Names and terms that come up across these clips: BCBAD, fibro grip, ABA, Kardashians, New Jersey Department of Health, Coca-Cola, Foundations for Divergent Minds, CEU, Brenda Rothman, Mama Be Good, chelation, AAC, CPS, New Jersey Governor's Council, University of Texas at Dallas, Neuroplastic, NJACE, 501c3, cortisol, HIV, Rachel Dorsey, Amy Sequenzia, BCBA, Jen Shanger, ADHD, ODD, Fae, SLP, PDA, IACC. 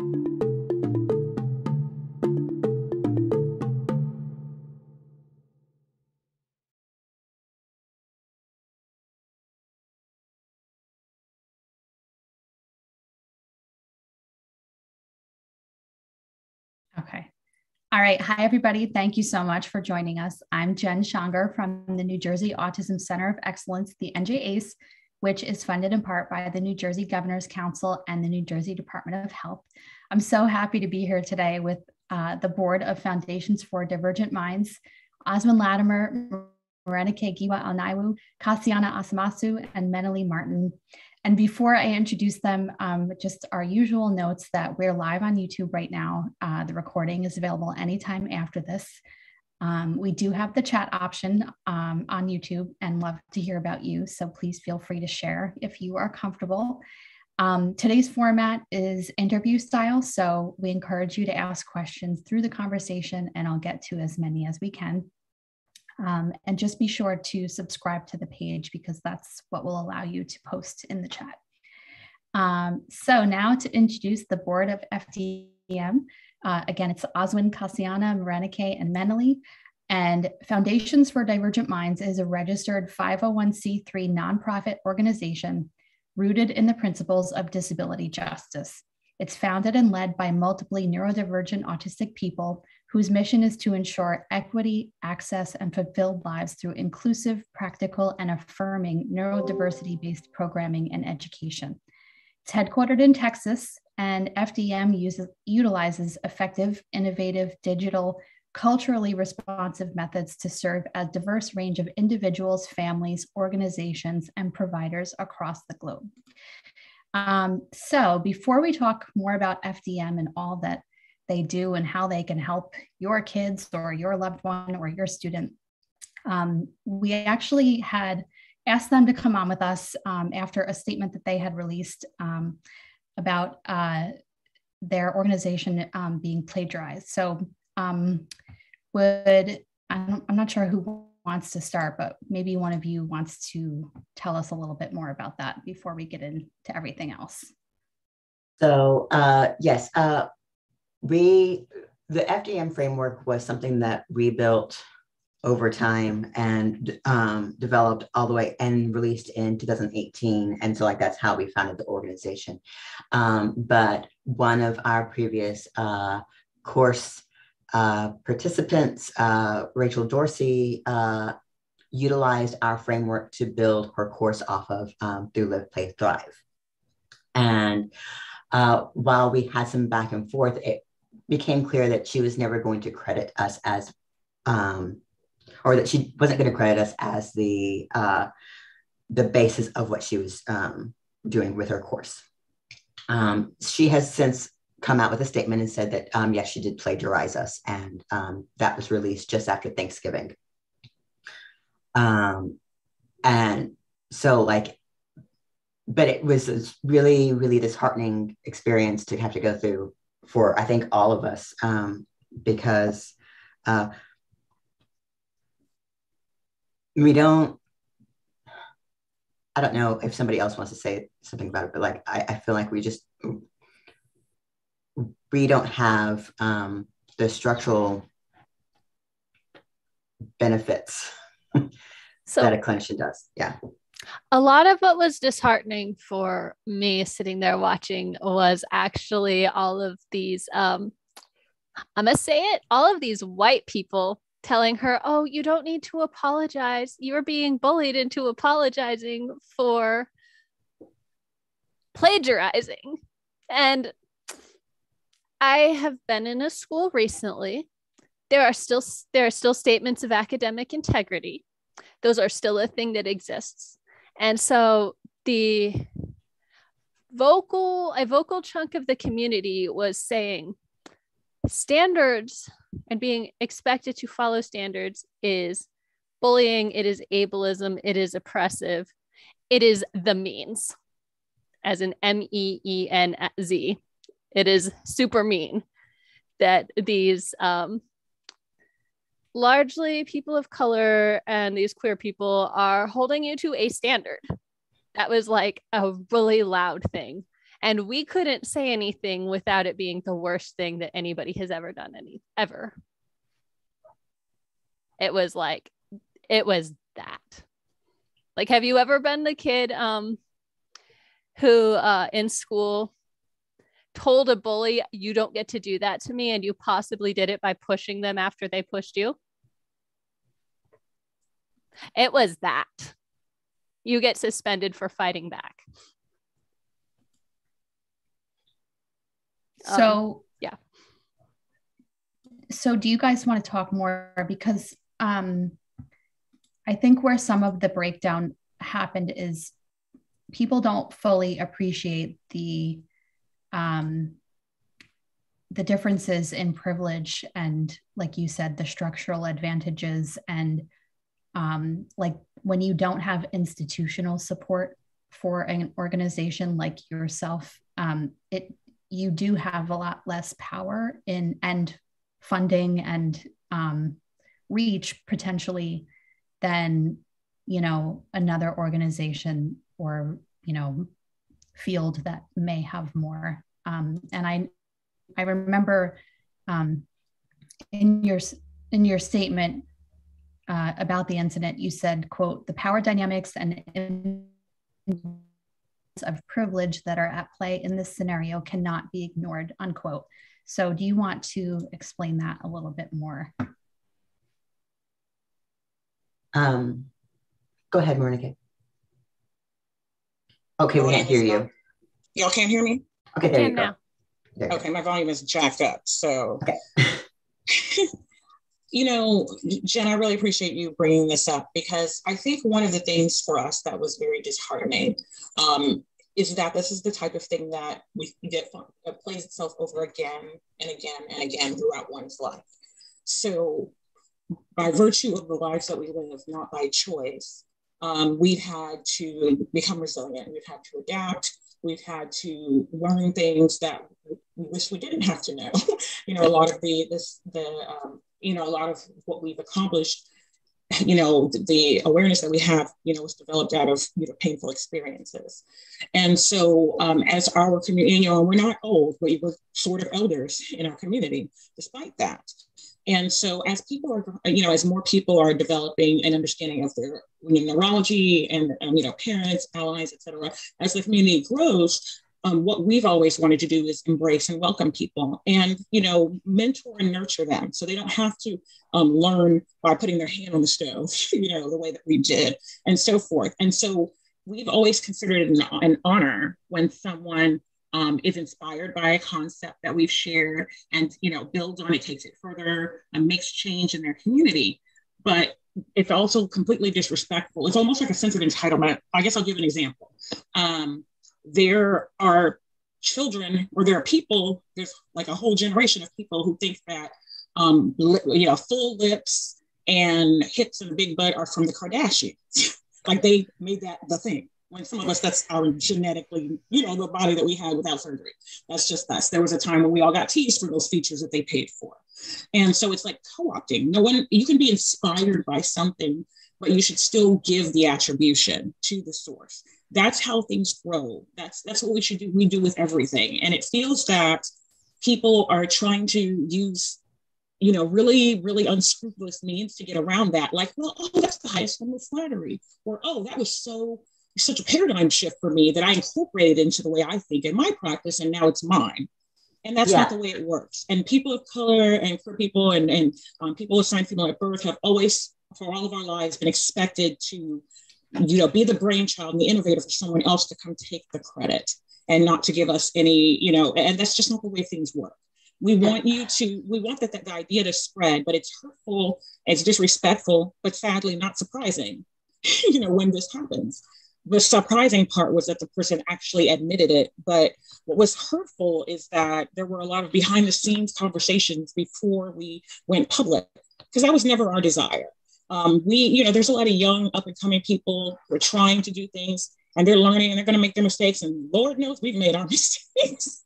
Okay. All right. Hi, everybody. Thank you so much for joining us. I'm Jen Shanger from the New Jersey Autism Center of Excellence, the NJACE, which is funded in part by the New Jersey Governor's Council and the New Jersey Department of Health. I'm so happy to be here today with the board of Foundations for Divergent Minds, Oswin Latimer, Morénike Giwa Onaiwu, Kassiane Asasumasu, and Menalee Martin. And before I introduce them, just our usual notes that we're live on YouTube right now. The recording is available anytime after this. We do have the chat option on YouTube and love to hear about you. So please feel free to share if you are comfortable. Today's format is interview style. So we encourage you to ask questions through the conversation and I'll get to as many as we can. And just be sure to subscribe to the page because that's what will allow you to post in the chat. So now to introduce the board of FDM. Again, it's Oswin, Kassiane, Morénike, and Menalee. And Foundations for Divergent Minds is a registered 501c3 nonprofit organization rooted in the principles of disability justice. It's founded and led by multiply neurodivergent autistic people whose mission is to ensure equity, access, and fulfilled lives through inclusive, practical, and affirming neurodiversity-based programming and education. It's headquartered in Texas, and FDM utilizes effective, innovative, digital, culturally responsive methods to serve a diverse range of individuals, families, organizations, and providers across the globe. So before we talk more about FDM and all that they do and how they can help your kids or your loved one or your student, we actually had asked them to come on with us after a statement that they had released about their organization being plagiarized. So I'm not sure who wants to start, but maybe one of you wants to tell us a little bit more about that before we get into everything else. So yes, the FDM framework was something that we built over time and developed all the way and released in 2018. And so like, that's how we founded the organization. But one of our previous course participants, Rachel Dorsey, utilized our framework to build her course off of through Live, Play, Thrive. And while we had some back and forth, it became clear that she was never going to credit us as, or that she wasn't going to credit us as the basis of what she was doing with her course. She has since come out with a statement and said that, yes, she did plagiarize us. And that was released just after Thanksgiving. And so like, but it was a really, really disheartening experience to have to go through for, I think, all of us, because we don't, I don't know if somebody else wants to say something about it, but like, I feel like we just, we don't have the structural benefits so that a clinician does. Yeah. A lot of what was disheartening for me sitting there watching was actually all of these, I'm going to say it, all of these white people telling her, oh, you don't need to apologize. You're being bullied into apologizing for plagiarizing. And I have been in a school recently. There are still statements of academic integrity. Those are still a thing that exists. And so the vocal chunk of the community was saying standards and being expected to follow standards is bullying, it is ableism, it is oppressive, it is the means, as in MEENZ. It is super mean that these largely people of color and these queer people are holding you to a standard. That was like a really loud thing. And we couldn't say anything without it being the worst thing that anybody has ever done, ever. It was like, it was that. Like, have you ever been the kid who in school told a bully, you don't get to do that to me, and you possibly did it by pushing them after they pushed you? It was that. You get suspended for fighting back. So yeah. So do you guys want to talk more? Because I think where some of the breakdown happened is people don't fully appreciate the differences in privilege and, like you said, the structural advantages, and like when you don't have institutional support for an organization like yourself, you do have a lot less power in and funding and reach potentially than, you know, another organization or, you know, field that may have more. And I remember in your statement about the incident, you said, quote, "The power dynamics and influence of privilege that are at play in this scenario cannot be ignored," unquote. So do you want to explain that a little bit more? Go ahead, Morénike. Okay, we can't hear you. Y'all can't hear me? Okay, there you go. There okay, my volume is jacked up, so. Okay. You know, Jen, I really appreciate you bringing this up, because I think one of the things for us that was very disheartening is that this is the type of thing that we get that plays itself over again and again and again throughout one's life. So, by virtue of the lives that we live, not by choice, we've had to become resilient. We've had to adapt. We've had to learn things that we wish we didn't have to know. You know, a lot of you know, a lot of what we've accomplished, you know, the awareness that we have, you know, was developed out of, you know, painful experiences. And so as our community, you know, we're not old, but we're sort of elders in our community, despite that. And so as people are, you know, as more people are developing an understanding of their neurology and, you know, parents, allies, et cetera, as the community grows, what we've always wanted to do is embrace and welcome people and, you know, mentor and nurture them. So they don't have to learn by putting their hand on the stove, you know, the way that we did and so forth. And so we've always considered it an honor when someone is inspired by a concept that we've shared and, you know, builds on it, takes it further and makes change in their community. But it's also completely disrespectful. It's almost like a sense of entitlement. I guess I'll give an example. There are children, or there are people, there's like a whole generation of people who think that, you know, full lips and hips and a big butt are from the Kardashians. Like they made that the thing. When some of us, that's our genetically, you know, the body that we had without surgery. That's just us. There was a time when we all got teased for those features that they paid for. And so it's like co-opting. No one, you can be inspired by something, but you should still give the attribution to the source. That's how things grow. That's what we should do. We do with everything. And it feels that people are trying to use, you know, really, really unscrupulous means to get around that. Like, well, oh, that's the highest form of flattery. Or, oh, that was such a paradigm shift for me that I incorporated into the way I think in my practice, and now it's mine. And that's not the way it works. And people of color and queer people and people assigned female at birth have always, for all of our lives, been expected to, you know, be the brainchild and the innovator for someone else to come take the credit and not to give us any, you know, and that's just not the way things work. We want the idea to spread, but it's hurtful, it's disrespectful, but sadly not surprising, you know, when this happens. The surprising part was that the person actually admitted it. But what was hurtful is that there were a lot of behind the scenes conversations before we went public, because that was never our desire. You know, there's a lot of young up and coming people who are trying to do things, and they're learning, and they're going to make their mistakes. And Lord knows we've made our mistakes.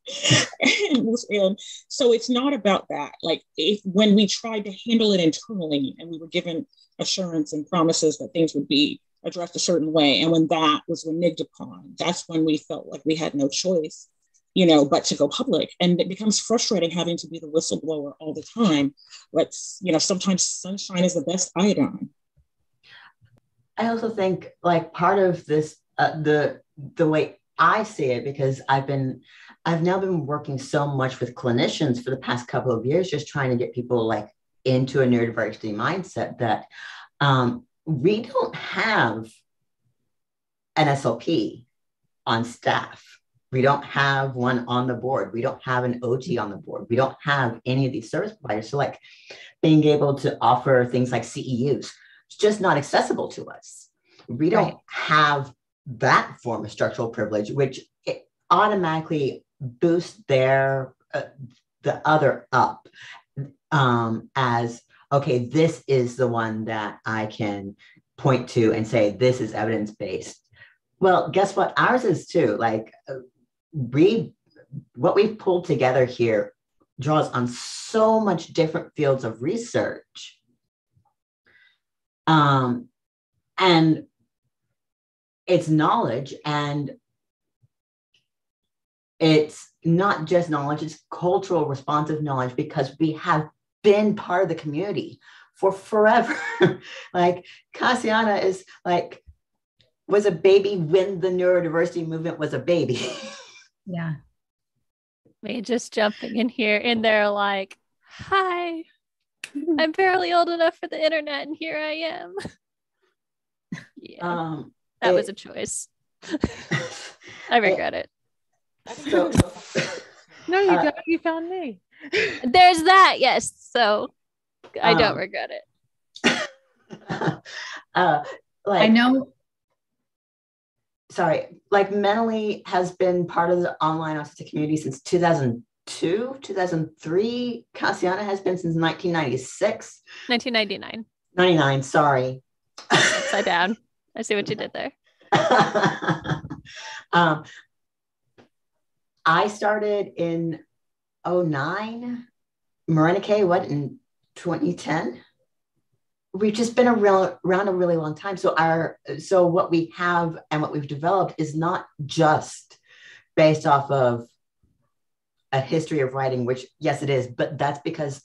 and so it's not about that. Like when we tried to handle it internally and we were given assurance and promises that things would be addressed a certain way, and when that was reneged upon, that's when we felt like we had no choice you know, but to go public. And it becomes frustrating having to be the whistleblower all the time. But, you know, sometimes sunshine is the best iodine. I also think, like, part of this, the way I see it, because I've now been working so much with clinicians for the past couple of years, just trying to get people like into a neurodiversity mindset that we don't have an SLP on staff. We don't have one on the board. We don't have an OT on the board. We don't have any of these service providers. So like being able to offer things like CEUs, it's just not accessible to us. We don't have that form of structural privilege, which it automatically boosts their, the other up as, okay, this is the one that I can point to and say, this is evidence-based. Well, guess what? Ours is too. Like, what we've pulled together here draws on so much different fields of research. And it's knowledge, and it's not just knowledge, it's cultural responsive knowledge, because we have been part of the community for forever. Like Kassiane is like, was a baby when the neurodiversity movement was a baby. Yeah. Me just jumping in here and they're like, hi, I'm barely old enough for the internet and here I am. Yeah. That was a choice. I regret it. No, you don't. You found me. There's that. Yes. So I don't regret it. Like, I know. Sorry, like Menalee has been part of the online autistic community since 2002, 2003. Kassiane has been since 1996. 1999. 99, sorry. Upside down. I see what you did there. I started in 2009. Morénike, what, in 2010? We've just been around a really long time. So so what we have and what we've developed is not just based off of a history of writing, which yes, it is, but that's because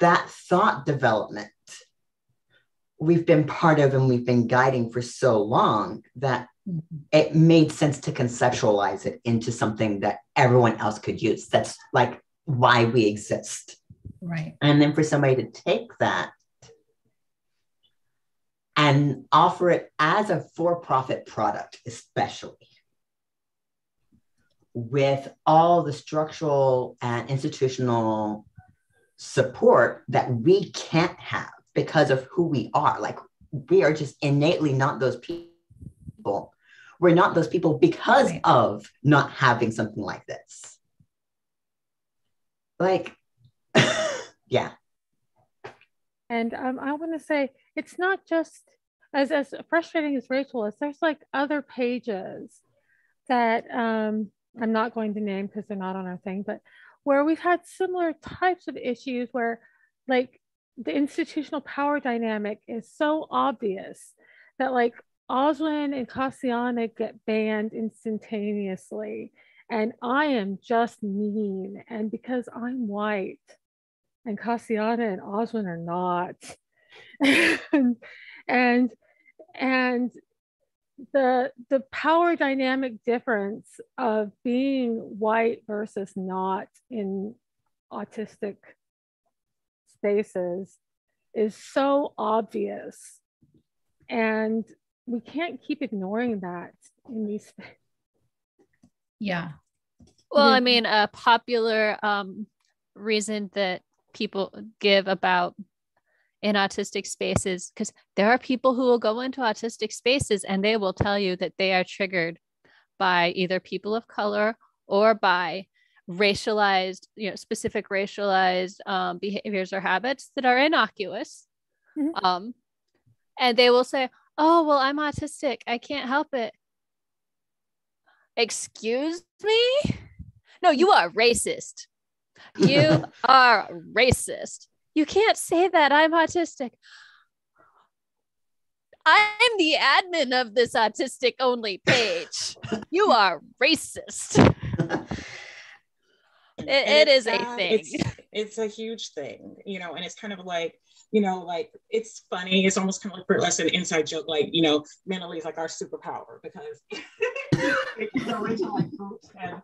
that thought development we've been part of and we've been guiding for so long that it made sense to conceptualize it into something that everyone else could use. That's like why we exist. Right. And then for somebody to take that and offer it as a for-profit product, especially with all the structural and institutional support that we can't have because of who we are. Like, we are just innately not those people. We're not those people because of not having something like this. Like, yeah. And I want to say, it's not just as frustrating as Rachel is, there's like other pages that I'm not going to name because they're not on our thing, but where we've had similar types of issues where like the institutional power dynamic is so obvious that like Oswin and Kassiane get banned instantaneously. And I am just mean. And because I'm white and Kassiane and Oswin are not. and the power dynamic difference of being white versus not in autistic spaces is so obvious. And we can't keep ignoring that in these spaces. Yeah. Well, I mean, a popular reason that people give about in autistic spaces, because there are people who will go into autistic spaces and they will tell you that they are triggered by either people of color or by racialized, you know, specific racialized behaviors or habits that are innocuous. Mm-hmm. And they will say, oh, well, I'm autistic. I can't help it. Excuse me? No, you are racist. You are racist. You can't say that. I'm autistic. I'm the admin of this autistic only page. You are racist. It is a thing. It's a huge thing, you know, and it's kind of like, you know, like, it's funny. It's almost kind of like burlesque, an inside joke, like, you know, Menalee's like our superpower because it's originally groups and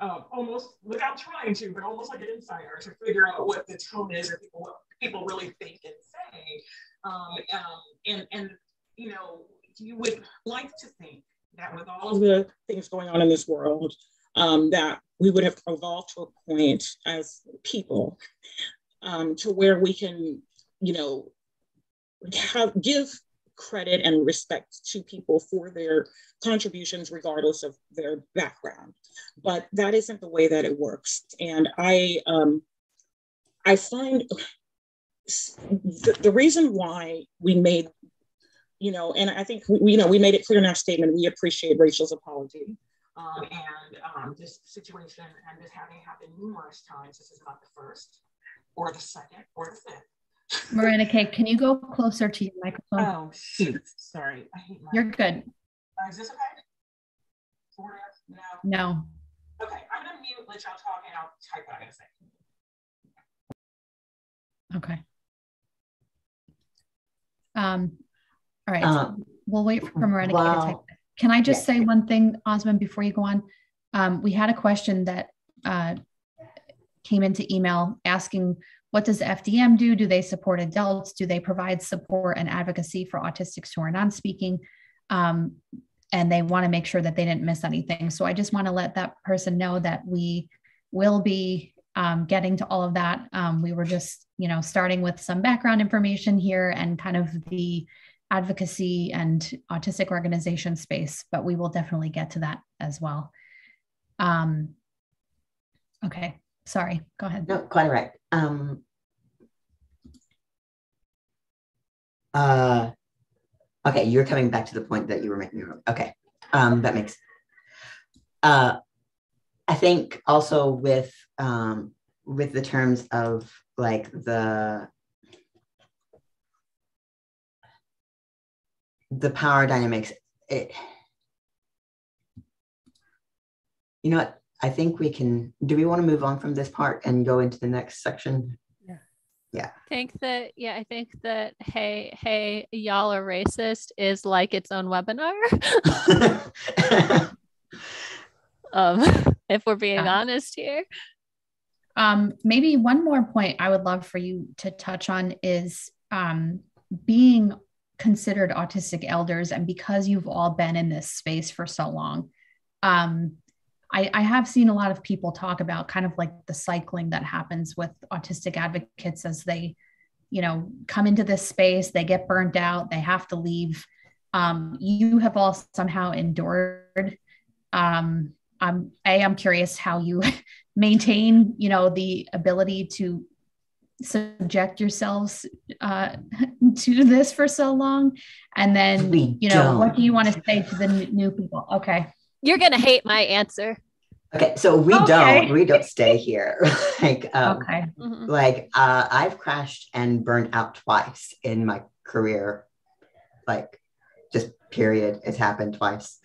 almost without trying to, but almost like an insider to figure out what the tone is or people, what people really think and say. And you know, you would like to think that with all of the things going on in this world, that we would have evolved to a point as people to where we can, you know, give credit and respect to people for their contributions regardless of their background. But that isn't the way that it works. And I find the reason why we made, you know, and I think, you know, we made it clear in our statement, we appreciate Rachel's apology. And this situation, and this having happened numerous times, this is not the first, or the second, or the fifth. Morénike, can you go closer to your microphone? Oh, shoot. Sorry. I hate my You're good. Is this okay? Sort of? No. No. Okay. I'm going to mute, let y'all talk, and I'll type what I'm going to say. Okay. All right. So we'll wait for Morénike to type it. Can I just say one thing, Oswin, before you go on? We had a question that came into email asking, what does FDM do? Do they support adults? Do they provide support and advocacy for autistics who are non-speaking? And they want to make sure that they didn't miss anything. So I just want to let that person know that we will be getting to all of that. We were just, you know, starting with some background information here and kind of the advocacy and autistic organization space, but we will definitely get to that as well. Okay, sorry, go ahead. No, quite all right. Okay, you're coming back to the point that you were making. Okay, that makes, I think also with the terms of like the power dynamics, you know what, I think we can, do we want to move on from this part and go into the next section? Yeah. Yeah. I think that, hey, y'all are racist is like its own webinar. If we're being honest here. Maybe one more point I would love for you to touch on is being considered autistic elders, and because you've all been in this space for so long, I have seen a lot of people talk about kind of like the cycling that happens with autistic advocates as they, you know, come into this space, they get burnt out, they have to leave. You have all somehow endured. I'm curious how you maintain, you know, the ability to subject yourselves to this for so long, and then you know, what do you want to say to the new people? Okay, you're gonna hate my answer. Okay, so we don't stay here. Like okay, like I've crashed and burned out twice in my career, like just period. It's happened twice.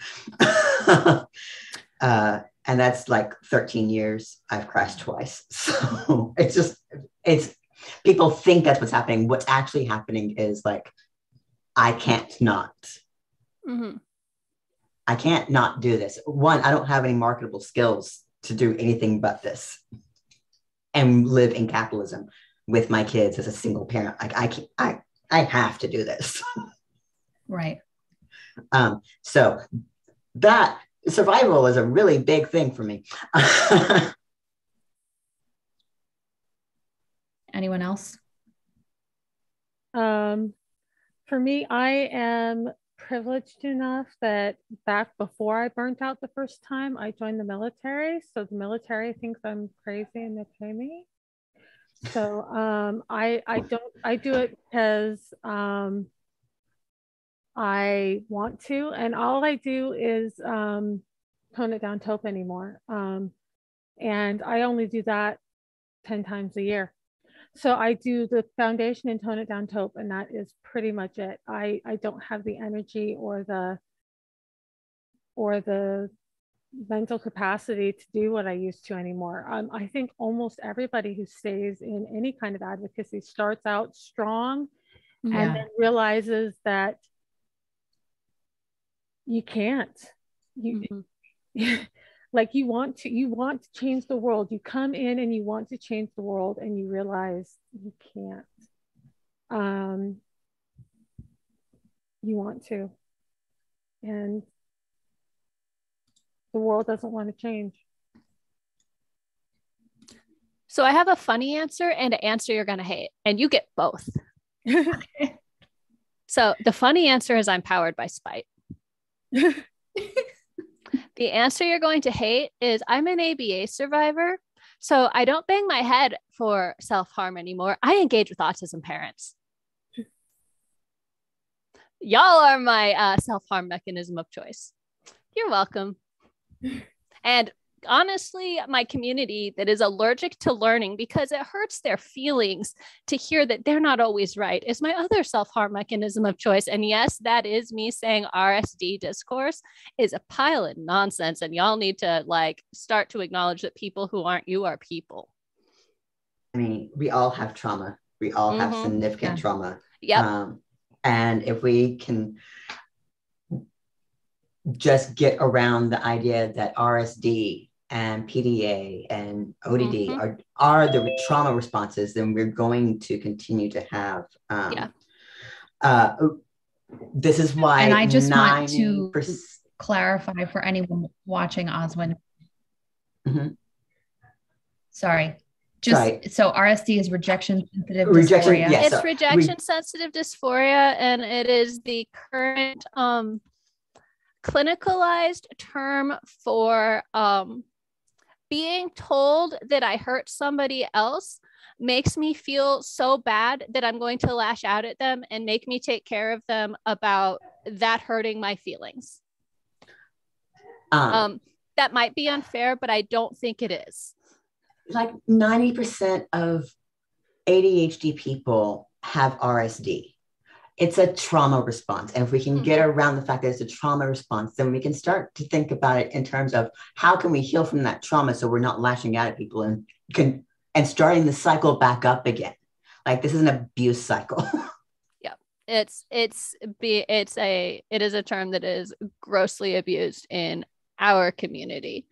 And that's like 13 years. I've crashed twice, so it's just people think that's what's happening. What's actually happening is like, I can't not. Mm-hmm. I can't not do this. One, I don't have any marketable skills to do anything but this and live in capitalism with my kids as a single parent. Like I have to do this. Right. So that survival is a really big thing for me. Anyone else? For me, I am privileged enough that back before I burnt out the first time, I joined the military. So the military thinks I'm crazy and they pay me. So I do it because I want to, and all I do is tone it down taupe anymore. And I only do that 10 times a year. So I do the foundation and tone it down taupe, and that is pretty much it. I don't have the energy or the mental capacity to do what I used to anymore. I think almost everybody who stays in any kind of advocacy starts out strong, yeah, and then realizes that you can't, mm-hmm, like you want to change the world. You come in and you want to change the world and you realize you can't. You want to, and the world doesn't want to change. So I have a funny answer and an answer you're going to hate, and you get both. So the funny answer is I'm powered by spite. The answer you're going to hate is I'm an ABA survivor. So I don't bang my head for self-harm anymore. I engage with autism parents. Y'all are my self-harm mechanism of choice. You're welcome. And honestly, my community that is allergic to learning because it hurts their feelings to hear that they're not always right is my other self-harm mechanism of choice. And yes, that is me saying RSD discourse is a pile of nonsense. And y'all need to like start to acknowledge that people who aren't you are people. I mean, we all have trauma. We all, mm-hmm, have significant, yeah, trauma. Yep. And if we can just get around the idea that RSD and PDA and ODD, mm-hmm, are the trauma responses, then we're going to continue to have, yeah. This is why. And I just want to clarify for anyone watching, Oswin. Mm-hmm. Sorry. Just right. So RSD is rejection sensitive dysphoria. Yes, it's rejection sensitive dysphoria, and it is the current clinicalized term for being told that I hurt somebody else makes me feel so bad that I'm going to lash out at them and make me take care of them about that hurting my feelings. That might be unfair, but I don't think it is. Like 90% of ADHD people have RSD. It's a trauma response. And if we can, mm-hmm, get around the fact that it's a trauma response, then we can start to think about it in terms of how can we heal from that trauma so we're not lashing out at people and starting the cycle back up again. Like this is an abuse cycle. Yeah. It is a term that is grossly abused in our community.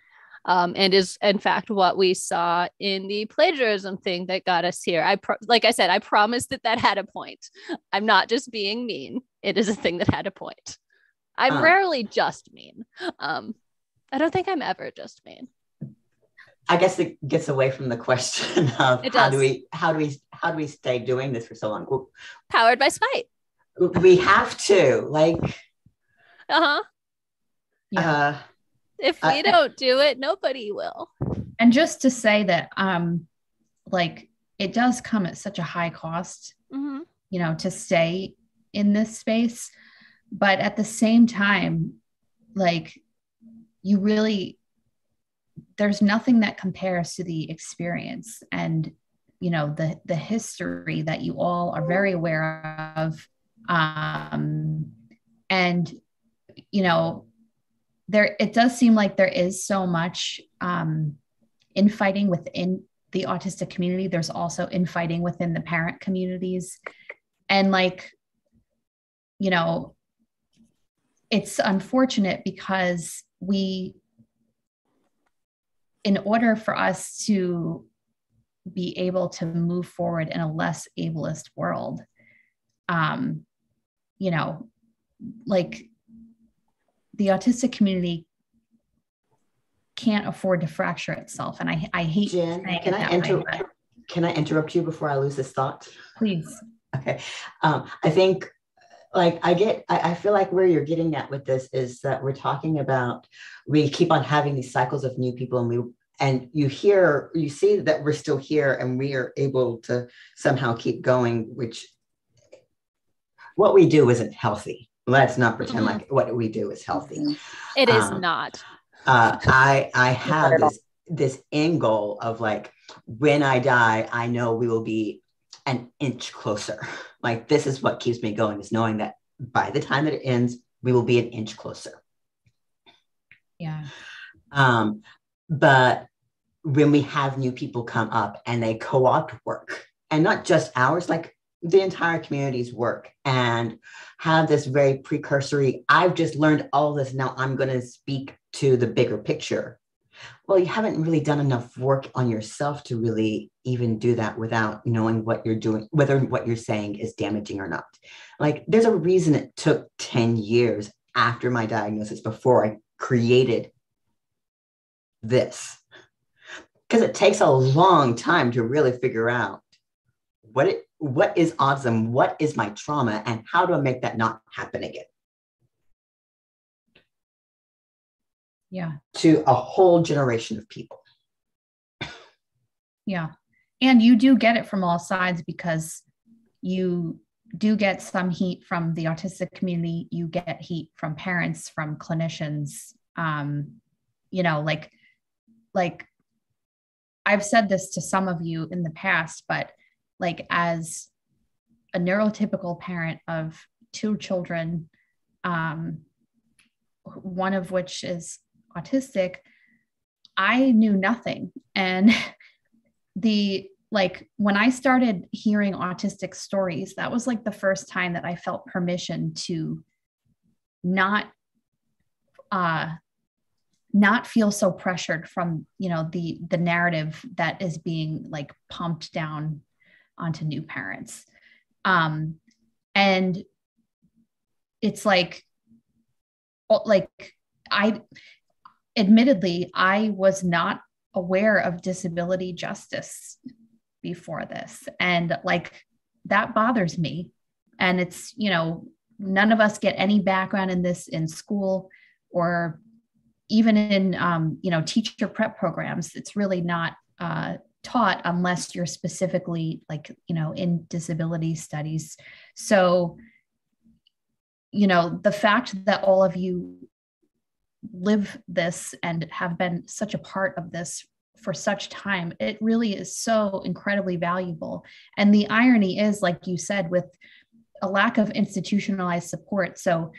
And is, in fact, what we saw in the plagiarism thing that got us here. Like I said, I promised that had a point. I'm not just being mean. It is a thing that had a point. I'm rarely just mean. I don't think I'm ever just mean. I guess it gets away from the question of how do we stay doing this for so long? Ooh. Powered by spite. We have to, like. Uh-huh. Yeah. If we don't do it, nobody will. And just to say that, like, it does come at such a high cost, mm-hmm, you know, to stay in this space. But at the same time, like, you really, there's nothing that compares to the experience and, you know, the history that you all are very aware of. And, you know, there, it does seem like there is so much infighting within the autistic community. There's also infighting within the parent communities. And like, you know, it's unfortunate because we, in order for us to be able to move forward in a less ableist world, you know, like, the autistic community can't afford to fracture itself. And I hate Jen, can I interrupt you before I lose this thought? Please. Okay. I think like I feel like where you're getting at with this is that we're talking about, we keep on having these cycles of new people and you see that we're still here and we are able to somehow keep going, which what we do isn't healthy. Let's not pretend, mm-hmm, like what we do is healthy. It is not. I have this end goal of like, when I die, I know we will be an inch closer. Like this is what keeps me going, is knowing that by the time that it ends, we will be an inch closer. Yeah. But when we have new people come up and they co-opt work, and not just ours, like the entire community's work, and have this very precursory, I've just learned all this, now I'm going to speak to the bigger picture. Well, you haven't really done enough work on yourself to really even do that without knowing what you're doing, whether what you're saying is damaging or not. Like, there's a reason it took 10 years after my diagnosis before I created this, because it takes a long time to really figure out what is autism, what is my trauma, and how do I make that not happen again? Yeah. To a whole generation of people. Yeah. And you do get it from all sides, because you do get some heat from the autistic community. You get heat from parents, from clinicians, like I've said this to some of you in the past, but like as a neurotypical parent of two children, one of which is autistic, I knew nothing. And when I started hearing autistic stories, that was like the first time that I felt permission to not feel so pressured from, the narrative that is being like pumped down onto new parents. And it's admittedly, I was not aware of disability justice before this. And that bothers me. And it's, none of us get any background in this in school or even in, teacher prep programs. It's really not taught unless you're specifically in disability studies. So, the fact that all of you live this and have been such a part of this for such time, it really is so incredibly valuable. And the irony is, like you said, with a lack of institutionalized support. So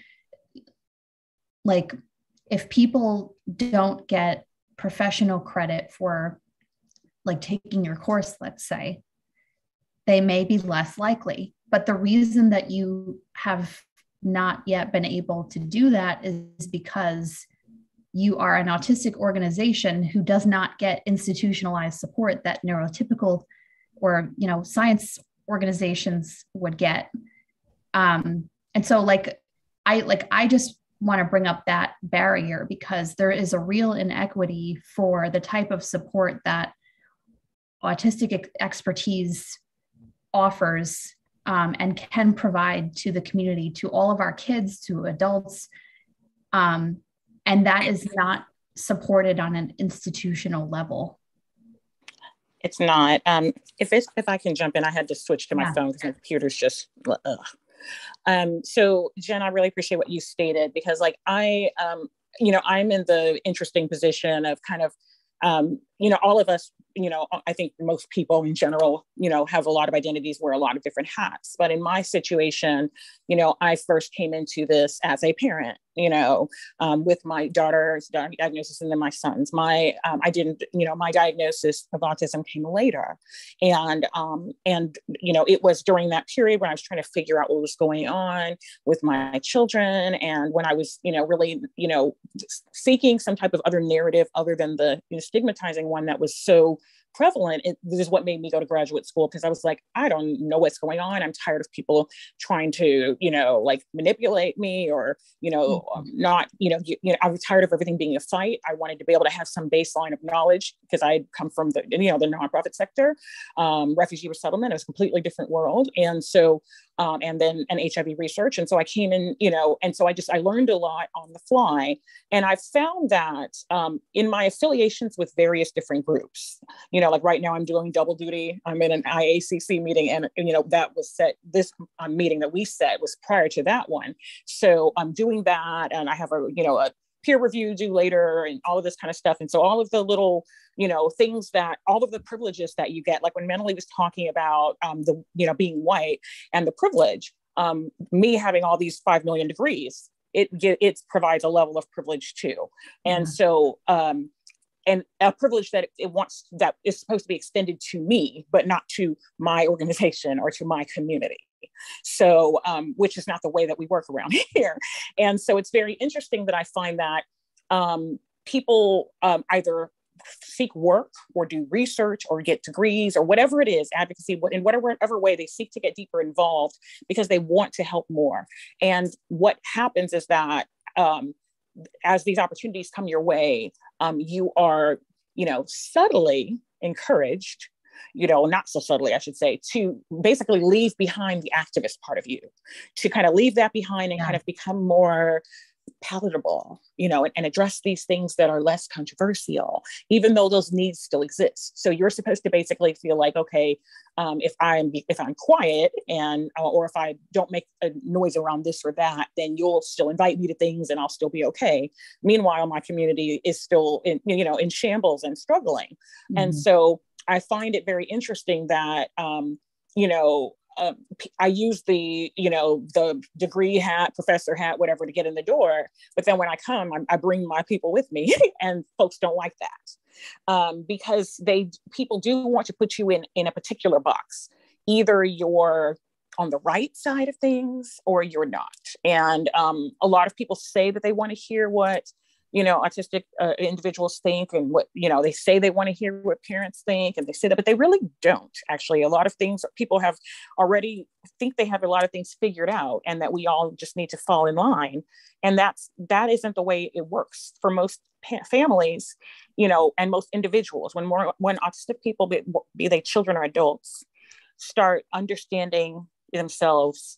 if people don't get professional credit for taking your course, let's say, they may be less likely. But the reason that you have not yet been able to do that is because you are an autistic organization who does not get institutionalized support that neurotypical or, science organizations would get. And so I just want to bring up that barrier, because there is a real inequity for the type of support that autistic expertise offers and can provide to the community, to all of our kids, to adults. And that is not supported on an institutional level. It's not. If I can jump in, I had to switch to my phone because my computer's just, so Jen, I really appreciate what you stated, because I'm in the interesting position of kind of, all of us, I think most people in general, have a lot of identities, wear a lot of different hats. But in my situation, I first came into this as a parent, with my daughter's diagnosis and then my son's. My diagnosis of autism came later. And it was during that period when I was trying to figure out what was going on with my children. And when I was, really, seeking some type of other narrative other than the stigmatizing one that was so prevalent. This is what made me go to graduate school, because I was like, I don't know what's going on. I'm tired of people trying to, manipulate me or, I was tired of everything being a fight. I wanted to be able to have some baseline of knowledge, because I had come from the, the nonprofit sector, refugee resettlement. It was a completely different world. And so, and then an HIV research. And so I came in, and so I learned a lot on the fly. And I found that in my affiliations with various different groups, right now I'm doing double duty. I'm in an IACC meeting, and, that was set, this meeting that we set was prior to that one. So I'm doing that, and I have a peer review due later and all of this kind of stuff. And so all of the little, things that, all of the privileges that you get, like when Menalee was talking about being white and the privilege, me having all these 5 million degrees, it provides a level of privilege too. And so, and a privilege that it wants, that is supposed to be extended to me, but not to my organization or to my community. So, which is not the way that we work around here. And so it's very interesting that I find that people either seek work or do research or get degrees or whatever it is, advocacy, in whatever way they seek to get deeper involved because they want to help more. And what happens is that as these opportunities come your way, you are, subtly encouraged, not so subtly, I should say, to basically leave behind the activist part of you, to kind of leave that behind and kind of become more palatable, and address these things that are less controversial, even though those needs still exist. So you're supposed to basically feel like, okay, if I'm quiet and, or if I don't make a noise around this or that, then you'll still invite me to things and I'll still be okay. Meanwhile, my community is still in, in shambles and struggling. Mm-hmm. And so I find it very interesting that, I use the, the degree hat, professor hat, whatever to get in the door. But then when I come, I bring my people with me and folks don't like that because people do want to put you in a particular box. Either you're on the right side of things or you're not. And a lot of people say that they want to hear what autistic individuals think and what, they say they want to hear what parents think and they say that, but they really don't actually. A lot of things people have already think they have a lot of things figured out and that we all just need to fall in line. And that isn't the way it works for most families, and most individuals when autistic people, be they children or adults, start understanding themselves,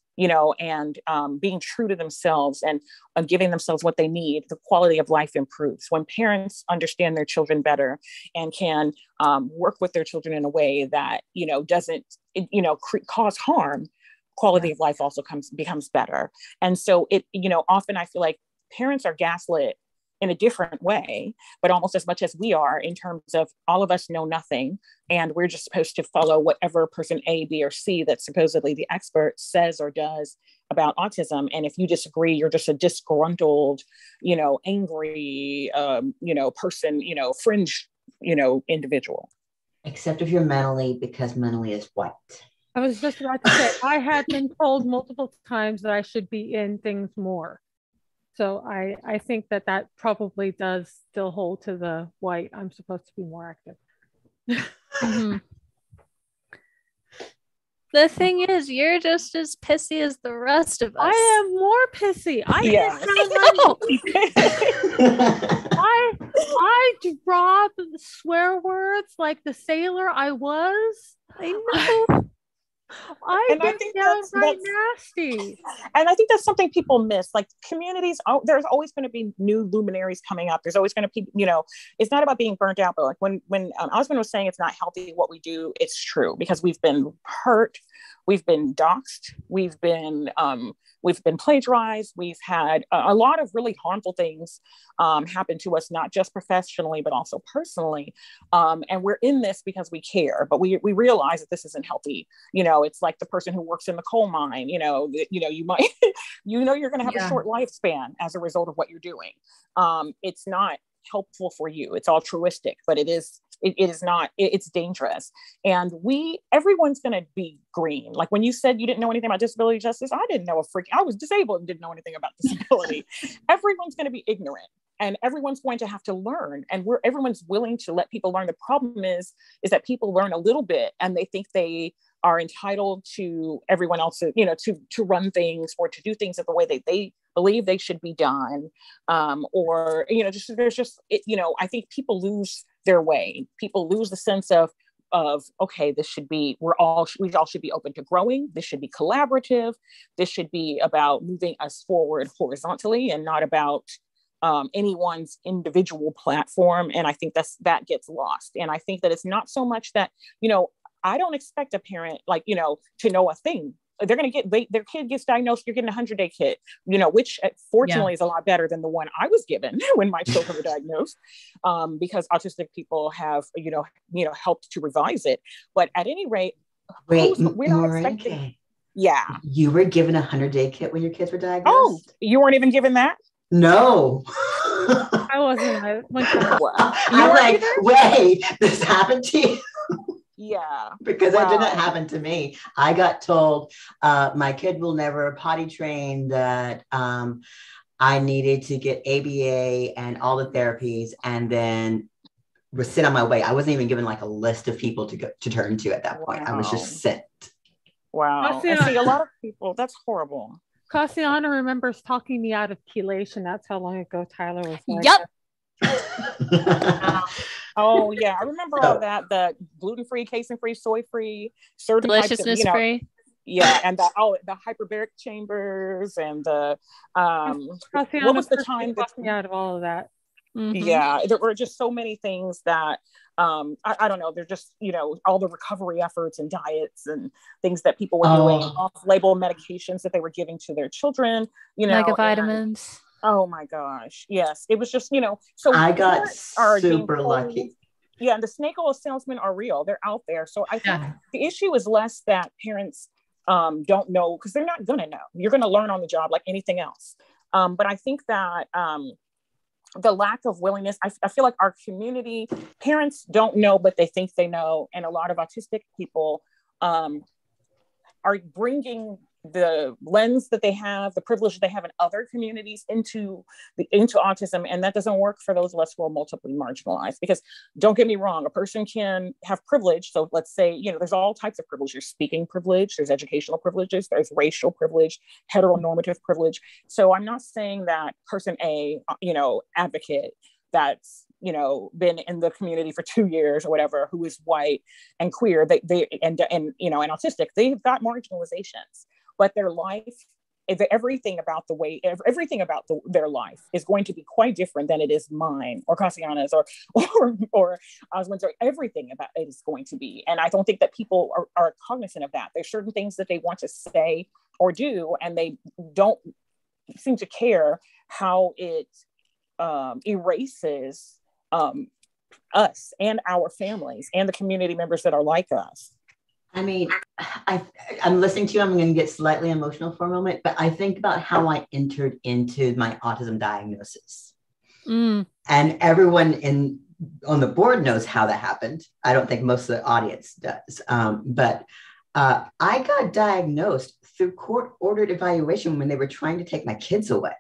and being true to themselves and giving themselves what they need, the quality of life improves. When parents understand their children better and can work with their children in a way that, doesn't, cause harm, quality of life also becomes better. And so it, often I feel like parents are gaslit in a different way, but almost as much as we are in terms of all of us know nothing. And we're just supposed to follow whatever person A, B, or C that supposedly the expert says or does about autism. And if you disagree, you're just a disgruntled, angry, person, fringe, individual. Except if you're Menalee, because Menalee is white. I was just about to say, I had been told multiple times that I should be in things more. So I think that probably does still hold to the white, I'm supposed to be more active. Mm-hmm. The thing is, you're just as pissy as the rest of us. I am more pissy. I drop swear words like the sailor I was. I know. I think that's right, nasty. And I think that's something people miss. Like communities, there's always going to be new luminaries coming up. There's always going to be, it's not about being burnt out, but like when Oswin was saying it's not healthy what we do, it's true because we've been hurt, we've been doxxed, we've been plagiarized, we've had a lot of really harmful things happen to us, not just professionally, but also personally. And we're in this because we care, but we realize that this isn't healthy. It's like the person who works in the coal mine, you might, you're going to have a short lifespan as a result of what you're doing. It's not helpful for you. It's altruistic, but it's dangerous. And everyone's going to be green. Like when you said you didn't know anything about disability justice, I didn't know I was disabled and didn't know anything about disability. Everyone's going to be ignorant and everyone's going to have to learn. And everyone's willing to let people learn. The problem is that people learn a little bit and they think they are entitled to everyone else, to run things or to do things in the way that they believe they should be done. I think people lose their way. People lose the sense of, okay, this should be, we all should be open to growing. This should be collaborative. This should be about moving us forward horizontally and not about anyone's individual platform. And I think that gets lost. And I think that it's not so much that, I don't expect a parent to know a thing. They're going to their kid gets diagnosed. You're getting a 100-day kit, which fortunately is a lot better than the one I was given when my children were diagnosed, because autistic people have, helped to revise it. But at any rate, we're not expecting. Yeah. You were given a 100-day kit when your kids were diagnosed? Oh, you weren't even given that? No. I wasn't. I'm like, wait, this happened to you? Yeah. Because wow. That didn't happen to me. I got told my kid will never potty train, that I needed to get ABA and all the therapies and then was sent on my way. I wasn't even given like a list of people to go, to turn to at that wow. point. I was just sent. Wow. I see a lot of people. That's horrible. Kassiane remembers talking me out of chelation. That's how long ago Tyler was like. Yep. Oh yeah, I remember all that. The gluten-free, casein-free, soy-free, deliciousness-free. You know, yeah, and the hyperbaric chambers and the what was the time that me out of all of that? Mm-hmm. Yeah, there were just so many things that I don't know. They're just, you know, all the recovery efforts and diets and things that people were doing, off-label medications that they were giving to their children. You know, mega vitamins. Oh my gosh! Yes, it was just, you know. So I got super lucky. Yeah, and the snake oil salesmen are real. They're out there. So I think the issue is less that parents don't know, because they're not gonna know. You're gonna learn on the job like anything else. But I think that. The lack of willingness. I feel like our community, parents don't know, but they think they know. And a lot of autistic people are bringing the lens that they have, the privilege they have in other communities into autism. And that doesn't work for those of us who are multiply marginalized, because don't get me wrong, a person can have privilege. So let's say, you know, there's all types of privilege. There's speaking privilege, there's educational privileges, there's racial privilege, heteronormative privilege. So I'm not saying that person A, you know, advocate that's, you know, been in the community for 2 years or whatever, who is white and queer, they and you know, and autistic, they've got marginalizations. But their life, everything about their life is going to be quite different than it is mine or Kassiane's or Oswin's, or everything about it is going to be. And I don't think that people are cognizant of that. There's certain things that they want to say or do, and they don't seem to care how it erases us and our families and the community members that are like us. I mean, I'm listening to you. I'm going to get slightly emotional for a moment, but I think about how I entered into my autism diagnosis. Mm. And everyone on the board knows how that happened. I don't think most of the audience does. But I got diagnosed through court-ordered evaluation when they were trying to take my kids away.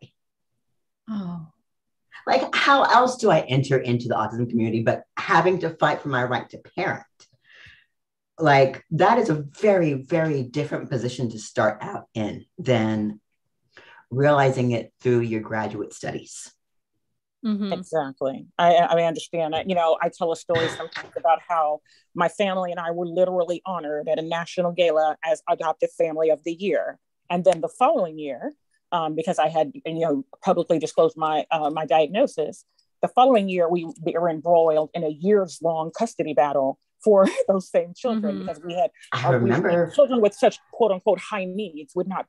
Oh. Like, how else do I enter into the autism community but having to fight for my right to parent? Like, that is a very, very different position to start out in than realizing it through your graduate studies. Mm-hmm. Exactly. I understand. You know, I tell a story sometimes about how my family and I were literally honored at a national gala as Adoptive Family of the Year. And then the following year, because I had, you know, publicly disclosed my my diagnosis, the following year we were embroiled in a years-long custody battle for those same children, mm-hmm. because we had children with such quote unquote high needs were not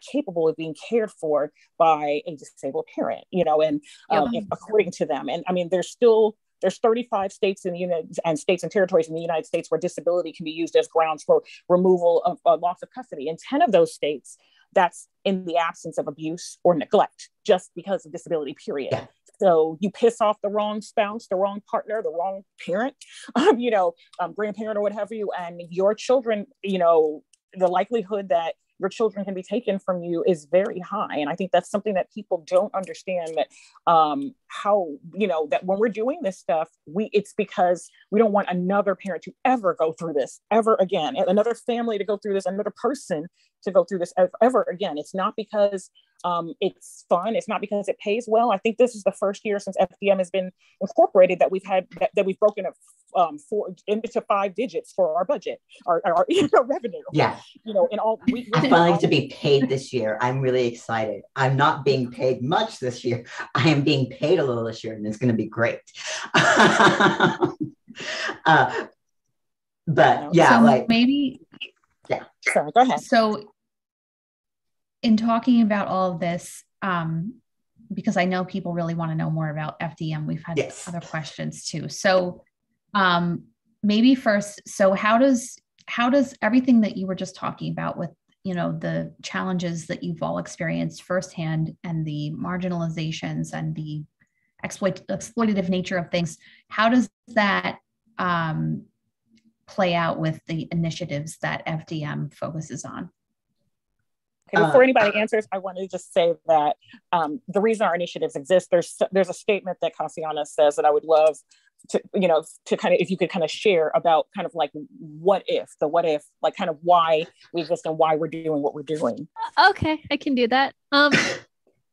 capable of being cared for by a disabled parent, you know, and according to them. And I mean, there's 35 states in the states and territories in the United States where disability can be used as grounds for removal of loss of custody. In 10 of those states, that's in the absence of abuse or neglect, just because of disability, period. Yeah. So you piss off the wrong spouse, the wrong partner, the wrong parent, grandparent or what have you, and your children, you know, the likelihood that your children can be taken from you is very high. And I think that's something that people don't understand, that how, you know, that when we're doing this stuff, it's because we don't want another parent to ever go through this ever again, another family to go through this, another person to go through this ever again. It's not because it's fun. It's not because it pays well. I think this is the first year since FDM has been incorporated that we've had that we've broken up into 5 digits for our budget, our revenue. Yeah, you know, and all. I'm finally to be paid this year. I'm really excited. I'm not being paid much this year. I am being paid a little this year, and it's going to be great. But yeah, so like maybe. Yeah. Sorry, go ahead. So. In talking about all of this, because I know people really want to know more about FDM, we've had other questions too. So maybe first, so how does everything that you were just talking about with you know, the challenges that you've all experienced firsthand and the marginalizations and the exploitative nature of things, how does that play out with the initiatives that FDM focuses on? Okay, before anybody answers, I want to just say that the reason our initiatives exist, there's a statement that Kassiane says that I would love to, you know, to kind of, if you could kind of share about kind of like what if, like kind of why we exist and why we're doing what we're doing. Okay, I can do that.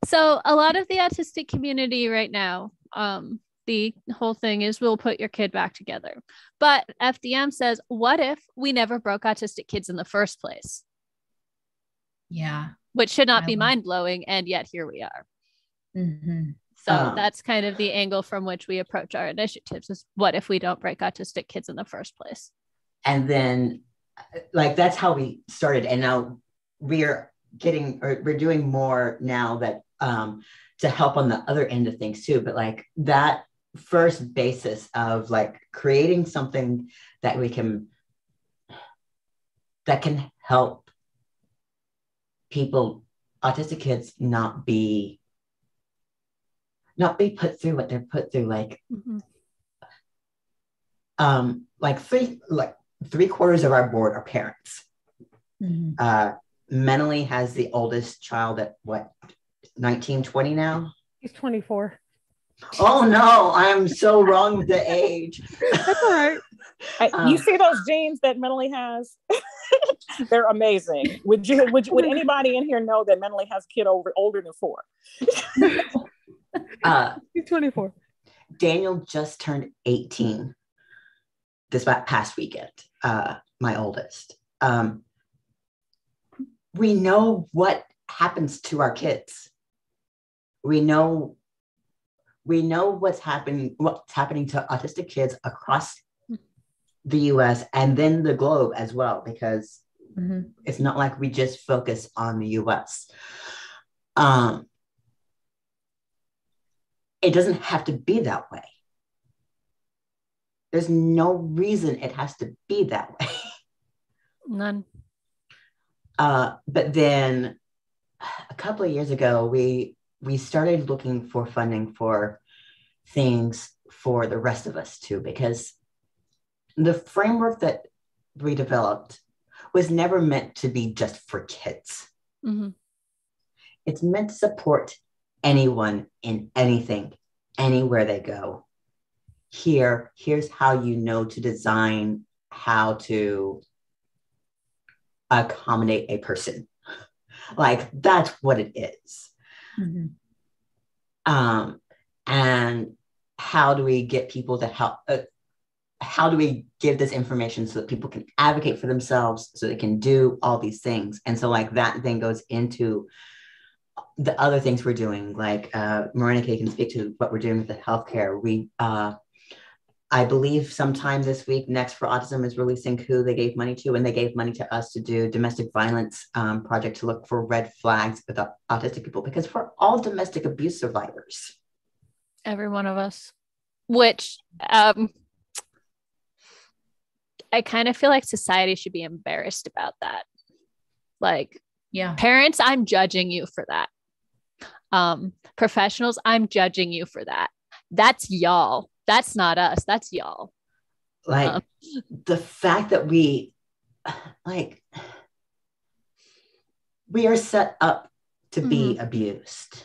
So a lot of the autistic community right now, the whole thing is we'll put your kid back together. But FDM says, what if we never broke autistic kids in the first place? Yeah. Which should not be mind-blowing. And yet here we are. Mm-hmm. So that's kind of the angle from which we approach our initiatives is what if we don't break autistic kids in the first place? And then like, that's how we started. And now we're doing more now that to help on the other end of things too. But like that first basis of like creating something that we can, that can help people, autistic kids, not be put through what they're put through. Like, three quarters of our board are parents. Mm-hmm. Menalee has the oldest child at what, 19, 20 now? He's 24. Oh no, I'm so wrong with the age. That's all right. You see those jeans that Menalee has? They're amazing. Would anybody in here know that Menalee has a kid older than 4? He's 24. Daniel just turned 18 this past weekend, my oldest. We know what happens to our kids. We know what's happening to autistic kids across the US and then the globe as well, because it's not like we just focus on the US. It doesn't have to be that way. There's no reason it has to be that way. None. But then a couple of years ago, we started looking for funding for things for the rest of us too, because the framework that we developed was never meant to be just for kids. Mm-hmm. It's meant to support anyone in anything, anywhere they go. Here's how you know to design, how to accommodate a person. Like that's what it is. Mm-hmm. And how do we get people to help? How do we give this information so that people can advocate for themselves, so they can do all these things? And so like that then goes into the other things we're doing, like Morénike can speak to what we're doing with the healthcare. We, I believe sometime this week, Next for Autism is releasing who they gave money to, and they gave money to us to do domestic violence project to look for red flags with autistic people, because we're all domestic abuse survivors. Every one of us, which I kind of feel like society should be embarrassed about that. Like, yeah, parents, I'm judging you for that. Professionals, I'm judging you for that. That's y'all. That's not us. That's y'all. Like the fact that we are set up to be abused.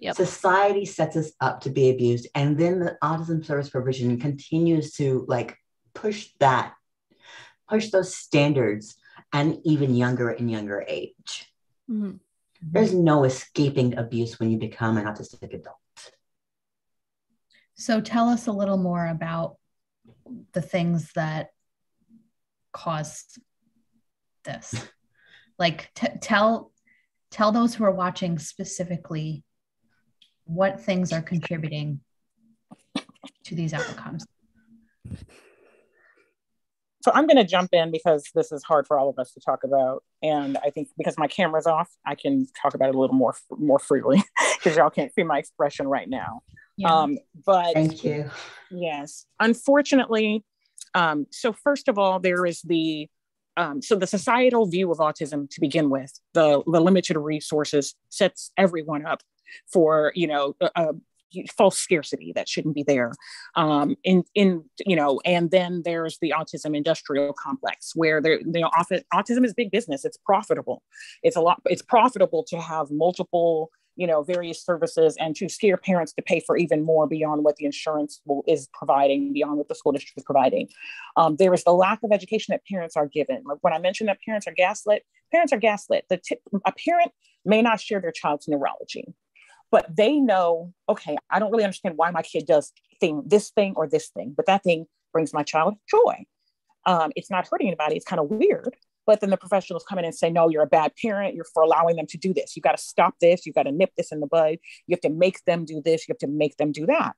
Yep. Society sets us up to be abused. And then the autism service provision continues to like push those standards and even younger and younger age. Mm-hmm. There's no escaping abuse when you become an autistic adult. So tell us a little more about the things that cause this. Like tell those who are watching specifically what things are contributing to these outcomes. So I'm going to jump in because this is hard for all of us to talk about. And I think because my camera's off, I can talk about it a little more freely because y'all can't see my expression right now. Yeah. But thank you. Yes, unfortunately. So first of all, there is the So the societal view of autism to begin with, the limited resources sets everyone up for, you know, a false scarcity that shouldn't be there. And then there's the autism industrial complex where there, you know, often autism is big business. It's profitable. It's profitable to have multiple, you know, various services and to scare parents to pay for even more beyond what the insurance is providing, beyond what the school district is providing. There is the lack of education that parents are given. Like when I mentioned that parents are gaslit, a parent may not share their child's neurology, but they know, okay, I don't really understand why my kid does this thing, but that thing brings my child joy. It's not hurting anybody. It's kind of weird. But then the professionals come in and say, no, you're a bad parent. You're for allowing them to do this. You've got to stop this. You've got to nip this in the bud. You have to make them do this. You have to make them do that.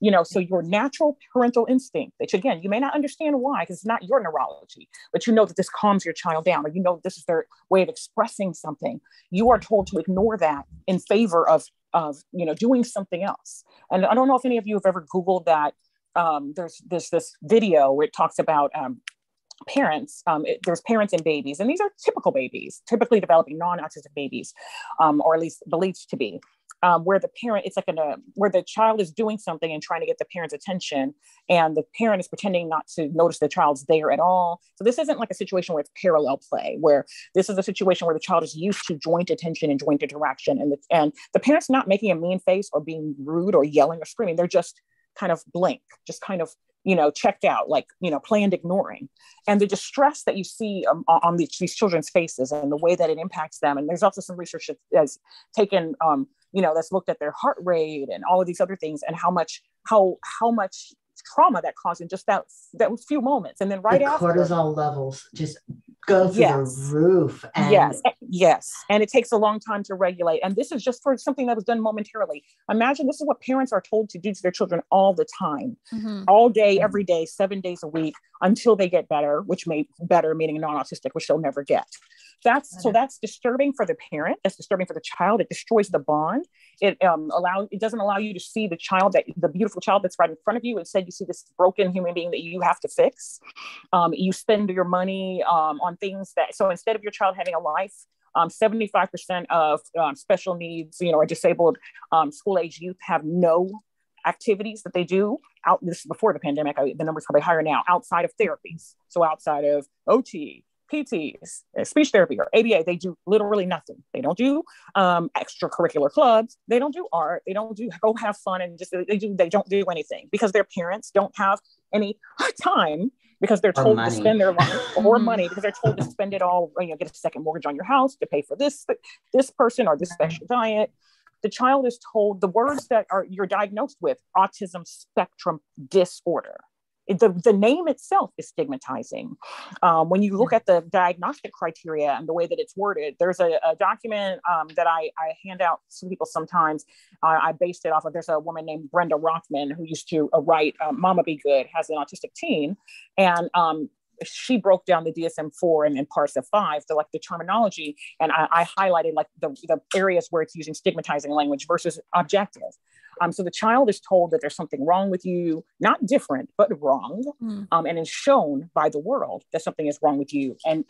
You know, so your natural parental instinct, which again, you may not understand why, because it's not your neurology, but you know that this calms your child down, or you know this is their way of expressing something. You are told to ignore that in favor of doing something else. And I don't know if any of you have ever Googled that. There's this video where it talks about parents, there's parents and babies, and these are typical babies, typically developing non-autistic babies, or at least believed to be, where the parent, where the child is doing something and trying to get the parent's attention, and the parent is pretending not to notice the child's there at all. So this isn't like a situation where it's parallel play, where this is a situation where the child is used to joint attention and joint interaction, and the parent's not making a mean face or being rude or yelling or screaming. They're just kind of blank, just kind of, you know, checked out, like, you know, planned ignoring. And the distress that you see on these children's faces and the way that it impacts them. And there's also some research that has taken, that's looked at their heart rate and all of these other things, and how much trauma that caused in just that few moments. And then right after, cortisol levels just go through the roof. Yes. And it takes a long time to regulate. And this is just for something that was done momentarily. Imagine this is what parents are told to do to their children all the time, all day, every day, 7 days a week, until they get better, meaning non-autistic, which they'll never get. That's disturbing for the parent. That's disturbing for the child. It destroys the bond. It doesn't allow you to see the child, the beautiful child that's right in front of you. Instead, you see this broken human being that you have to fix. You spend your money on things so instead of your child having a life, 75% of special needs, or disabled school-age youth have no activities that they do this is before the pandemic. The number's probably higher now, outside of therapies. So outside of OT, PTs, speech therapy, or ABA, they do literally nothing. They don't do extracurricular clubs. They don't do art. They don't do go have fun, and just they don't do anything because their parents don't have any time because they're told to spend their life or money because they're told to spend it all. Get a second mortgage on your house to pay for this person or this special diet. The child is told the words that you're diagnosed with: autism spectrum disorder. The name itself is stigmatizing. When you look at the diagnostic criteria and the way that it's worded, there's a document that I hand out to people sometimes. I based it off of, there's a woman named Brenda Rothman who used to write Mama Be Good, has an autistic teen. And she broke down the DSM-IV and parts of 5, so like the terminology. And I highlighted like the areas where it's using stigmatizing language versus objective. So the child is told that there's something wrong with you, not different, but wrong. And is shown by the world that something is wrong with you and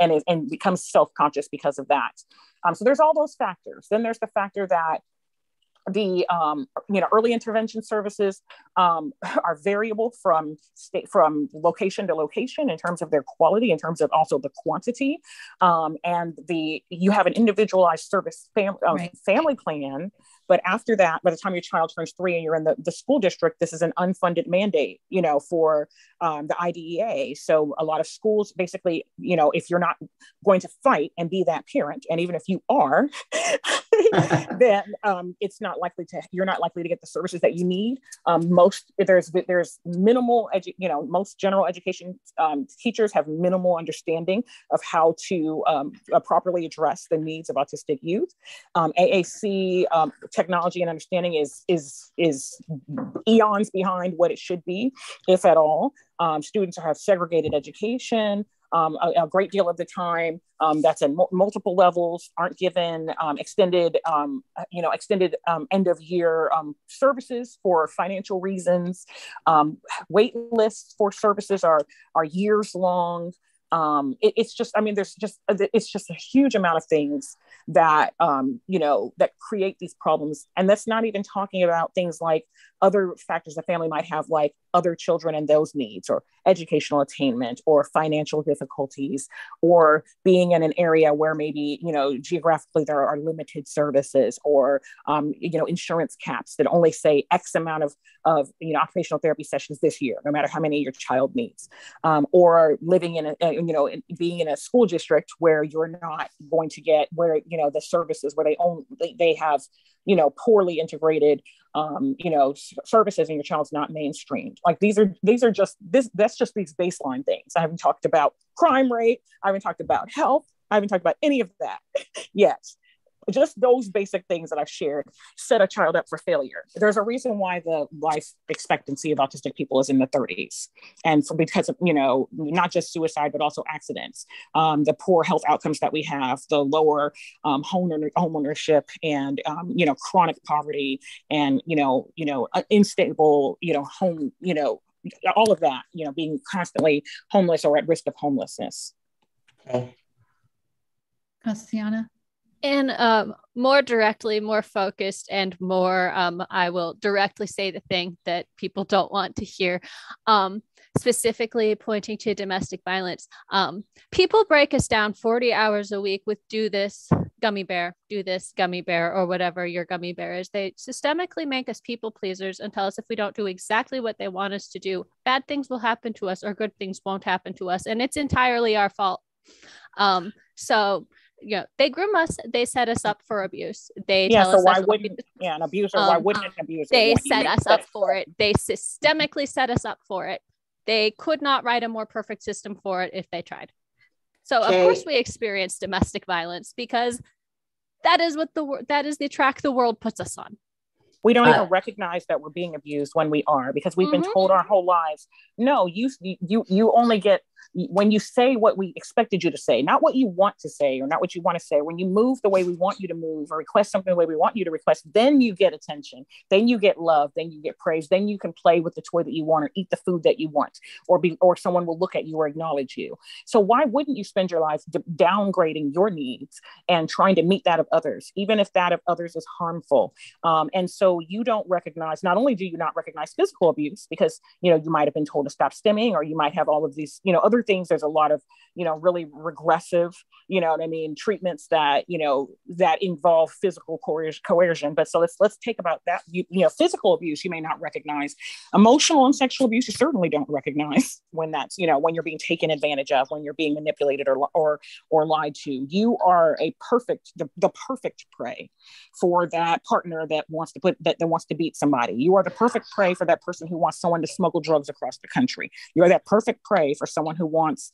becomes self-conscious because of that. So there's all those factors. Then there's the factor that the early intervention services are variable from location to location in terms of their quality, in terms of also the quantity, you have an individualized service family plan. But after that, by the time your child turns 3 and you're in the school district, this is an unfunded mandate, for the IDEA. So a lot of schools basically, if you're not going to fight and be that parent, and even if you are, then you're not likely to get the services that you need. There's minimal, most general education teachers have minimal understanding of how to properly address the needs of autistic youth. AAC, technology and understanding is eons behind what it should be, if at all. Students have segregated education. A great deal of the time, that's in multiple levels, aren't given extended end of year services for financial reasons. Wait lists for services are years long. It's just, I mean, it's just a huge amount of things that, that create these problems. And that's not even talking about things like other factors a family might have, like other children and those needs, or educational attainment, or financial difficulties, or being in an area where maybe, geographically there are limited services, or, insurance caps that only say X amount of occupational therapy sessions this year, no matter how many your child needs, or living in being in a school district where you're not going to get the services, where they have poorly integrated, services, and your child's not mainstreamed. Like these are just this. That's just these baseline things. I haven't talked about crime rate. I haven't talked about health. I haven't talked about any of that yet. Just those basic things that I've shared set a child up for failure. There's a reason why the life expectancy of autistic people is in the 30s. And because of, not just suicide, but also accidents, the poor health outcomes that we have, the lower homeownership and, chronic poverty and, unstable, home, all of that, being constantly homeless or at risk of homelessness. Okay. Kassiane? And more directly, more focused, and more, I will directly say the thing that people don't want to hear, specifically pointing to domestic violence. People break us down 40 hours a week with do this gummy bear, do this gummy bear, or whatever your gummy bear is. They systemically make us people pleasers and tell us if we don't do exactly what they want us to do, bad things will happen to us or good things won't happen to us. And it's entirely our fault. They groom us, they set us up for abuse. An abuser, why wouldn't an abuser? They set us up for it. They systemically set us up for it. They could not write a more perfect system for it if they tried. So okay. Of course we experience domestic violence, because that is the track the world puts us on. We don't even recognize that we're being abused when we are, because we've been told our whole lives, no, you only get when you say what we expected you to say, not what you want to say or not what you want to say. When you move the way we want you to move, or request something the way we want you to request, then you get attention, then you get love, then you get praise, then you can play with the toy that you want or eat the food that you want, or someone will look at you or acknowledge you. So why wouldn't you spend your life downgrading your needs and trying to meet that of others, even if that of others is harmful? And so you don't recognize, not only do you not recognize physical abuse, because, you might've been told to stop stimming, or you might have all of these, other things. There's a lot of, really regressive, treatments that, that involve physical coercion. But so let's take about that, physical abuse, you may not recognize. Emotional and sexual abuse, you certainly don't recognize when that's, when you're being taken advantage of, when you're being manipulated or lied to. You are the perfect prey for that partner that wants to beat somebody. You are the perfect prey for that person who wants someone to smuggle drugs across the country. You are that perfect prey for someone who wants,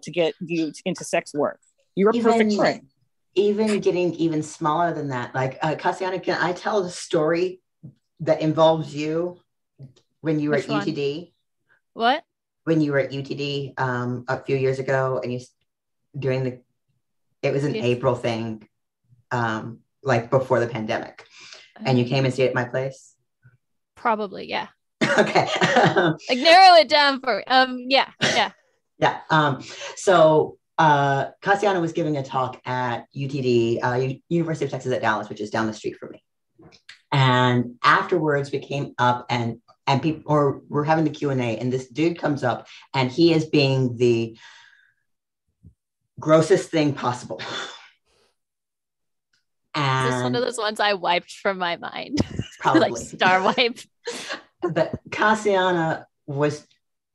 to get you into sex work. You're a perfect friend. Even getting even smaller than that, like Kassiane, can I tell the story that involves you when you were at UTD? What? When you were at UTD a few years ago, and it was an April thing, like before the pandemic, and you came and stayed at my place. Probably, yeah. Okay. Like narrow it down for yeah. So Kassiane was giving a talk at UTD, University of Texas at Dallas, which is down the street from me. And afterwards, we came up and people were having the Q&A, and this dude comes up, and he is being the grossest thing possible. And is this one of those ones I wiped from my mind? Probably. Like star wipe. But Kassiane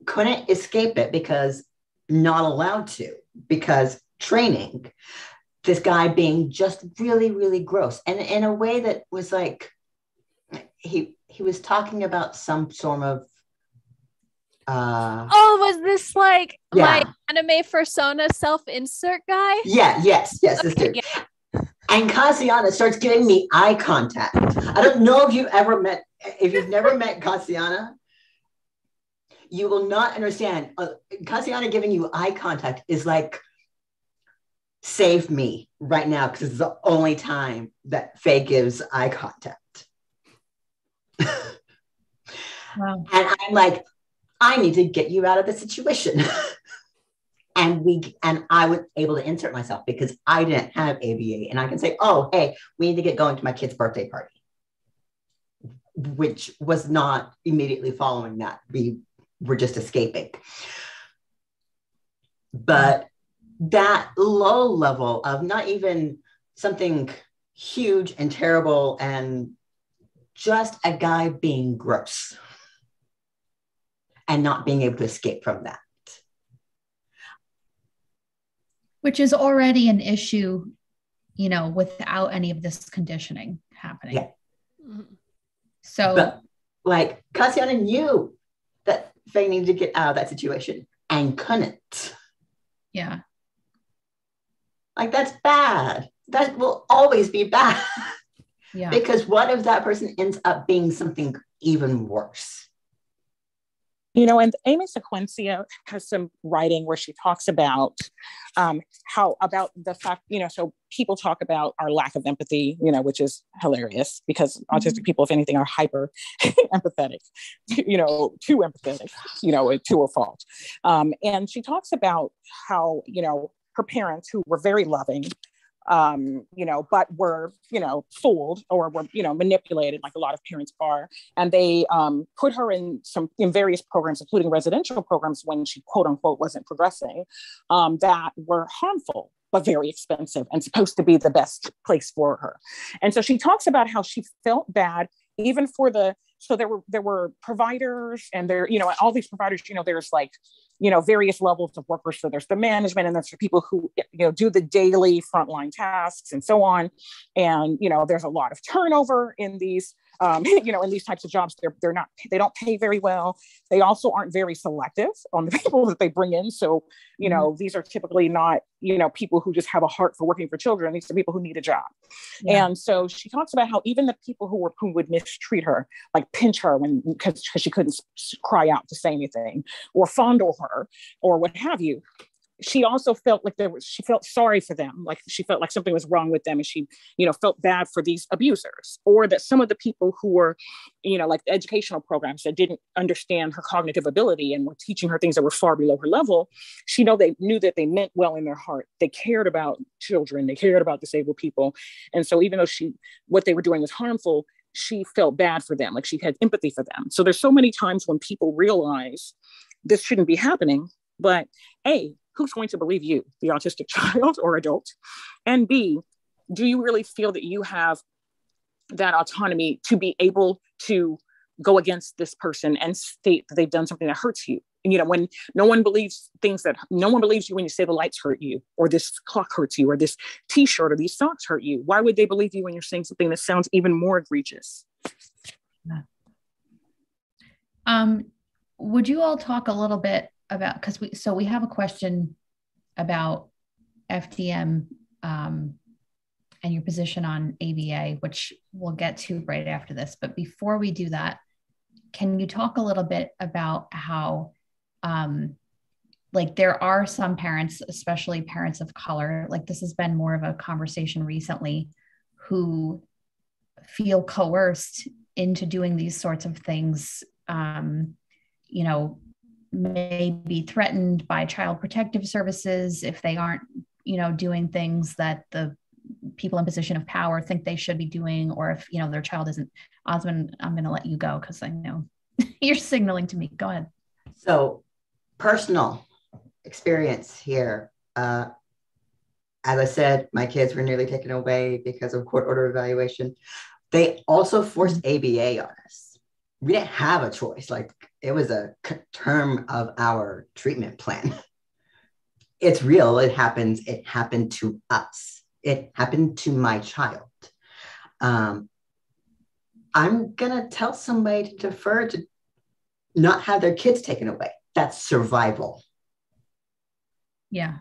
couldn't escape it, because not allowed to, because training, this guy being just really, really gross. And in a way that was like, he was talking about some sort of, was this like my anime fursona self-insert guy? Yeah. Yes. Okay, this dude. Yeah. And Kassiane starts giving me eye contact. I don't know if you've never met Kassiane, you will not understand. Kassiane giving you eye contact is like, save me right now, because it's the only time that Faye gives eye contact. Wow. And I'm like, I need to get you out of the situation. And I was able to insert myself because I didn't have ABA, and I can say, oh, hey, we need to get going to my kid's birthday party, which was not immediately following that. We were just escaping. But that low level of not even something huge and terrible and just a guy being gross and not being able to escape from that. Which is already an issue, you know, without any of this conditioning happening. Yeah. So, but, like, Kassiane knew that Faye needed to get out of that situation and couldn't. Yeah. Like, that's bad. That will always be bad. Yeah. Because what if that person ends up being something even worse? You know, and Amy Sequenzia has some writing where she talks about about the fact, you know, so people talk about our lack of empathy, you know, which is hilarious because autistic people, if anything, are hyper empathetic, you know, too empathetic, you know, to a fault. And she talks about how, you know, her parents who were very loving, you know, but were, you know, fooled or were, you know, manipulated like a lot of parents are. And they put her in various programs, including residential programs when she quote unquote wasn't progressing, that were harmful, but very expensive and supposed to be the best place for her. And so she talks about how she felt bad even for so there were providers and there, you know, all these providers, you know, there's like, you know, various levels of workers. So there's the management and there's the people who, you know, do the daily frontline tasks and so on. And, you know, there's a lot of turnover in these, you know, in these types of jobs. They don't pay very well. They also aren't very selective on the people that they bring in. So, you know, these are typically not, you know, people who just have a heart for working for children. These are people who need a job. Yeah. And so she talks about how even the people who would mistreat her, like pinch her because she couldn't cry out to say anything or fondle her or what have you. She also felt like she felt sorry for them. Like she felt like something was wrong with them. And she, you know, felt bad for these abusers, or that some of the people who were, you know, like the educational programs that didn't understand her cognitive ability and were teaching her things that were far below her level. She knew that they meant well in their heart. They cared about children. They cared about disabled people. And so even though what they were doing was harmful, she felt bad for them. Like she had empathy for them. So there's so many times when people realize this shouldn't be happening, but A, who's going to believe you, the autistic child or adult? And B, do you really feel that you have that autonomy to be able to go against this person and state that they've done something that hurts you? And, you know, when no one believes you when you say the lights hurt you, or this clock hurts you, or this t-shirt or these socks hurt you, why would they believe you when you're saying something that sounds even more egregious? Would you all talk a little bit about, because we have a question about FDM and your position on ABA, which we'll get to right after this. But before we do that, can you talk a little bit about how, like, there are some parents, especially parents of color, like this has been more of a conversation recently, who feel coerced into doing these sorts of things, you know, may be threatened by child protective services if they aren't, you know, doing things that the people in position of power think they should be doing, or if, you know, their child isn't. Oswin, I'm going to let you go because I know you're signaling to me. Go ahead. So, personal experience here. As I said, my kids were nearly taken away because of court order evaluation. They also forced ABA on us. We didn't have a choice. Like, it was a term of our treatment plan. It's real. It happens. It happened to us. It happened to my child. I'm going to tell somebody to defer to not have their kids taken away. That's survival. Yeah.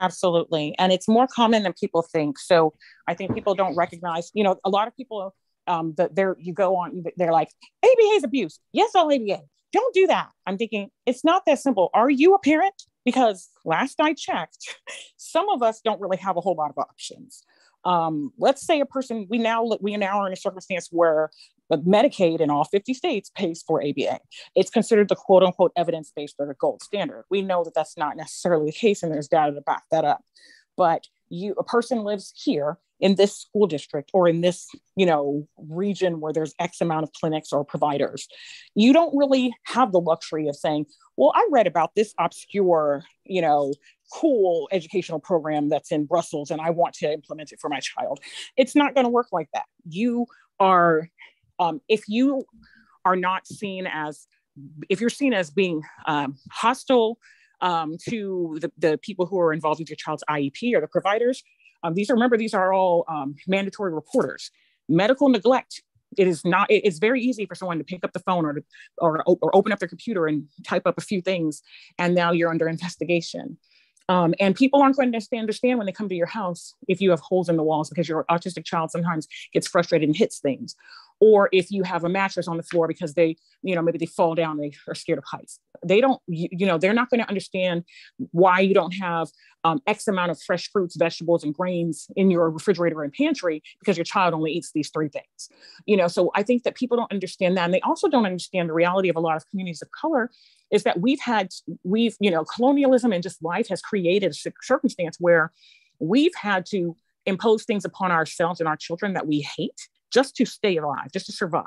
Absolutely. And it's more common than people think. So I think people don't recognize, you know, a lot of people, they're like, ABA is abuse. Yes, all ABA. Don't do that. I'm thinking, it's not that simple. Are you a parent? Because last I checked, some of us don't really have a whole lot of options. Let's say a person, we now are in a circumstance where Medicaid in all 50 states pays for ABA. It's considered the quote unquote evidence-based or the gold standard. We know that that's not necessarily the case, and there's data to back that up. But a person lives here in this school district or in this, region where there's X amount of clinics or providers. You don't really have the luxury of saying, well, I read about this obscure, cool educational program that's in Brussels and I want to implement it for my child. It's not going to work like that. If you are not seen as, if you're seen as being hostile to the people who are involved with your child's IEP or the providers, these are all mandatory reporters. Medical neglect. It's very easy for someone to pick up the phone or open up their computer and type up a few things, and now you're under investigation. And people aren't going to understand when they come to your house if you have holes in the walls because your autistic child sometimes gets frustrated and hits things. Or if you have a mattress on the floor because they, maybe they fall down, they are scared of heights. They don't, they're not going to understand why you don't have X amount of fresh fruits, vegetables, and grains in your refrigerator and pantry because your child only eats these three things. So I think that people don't understand that. And they also don't understand the reality of a lot of communities of color is that colonialism and just life has created a circumstance where we've had to impose things upon ourselves and our children that we hate, just to stay alive, just to survive.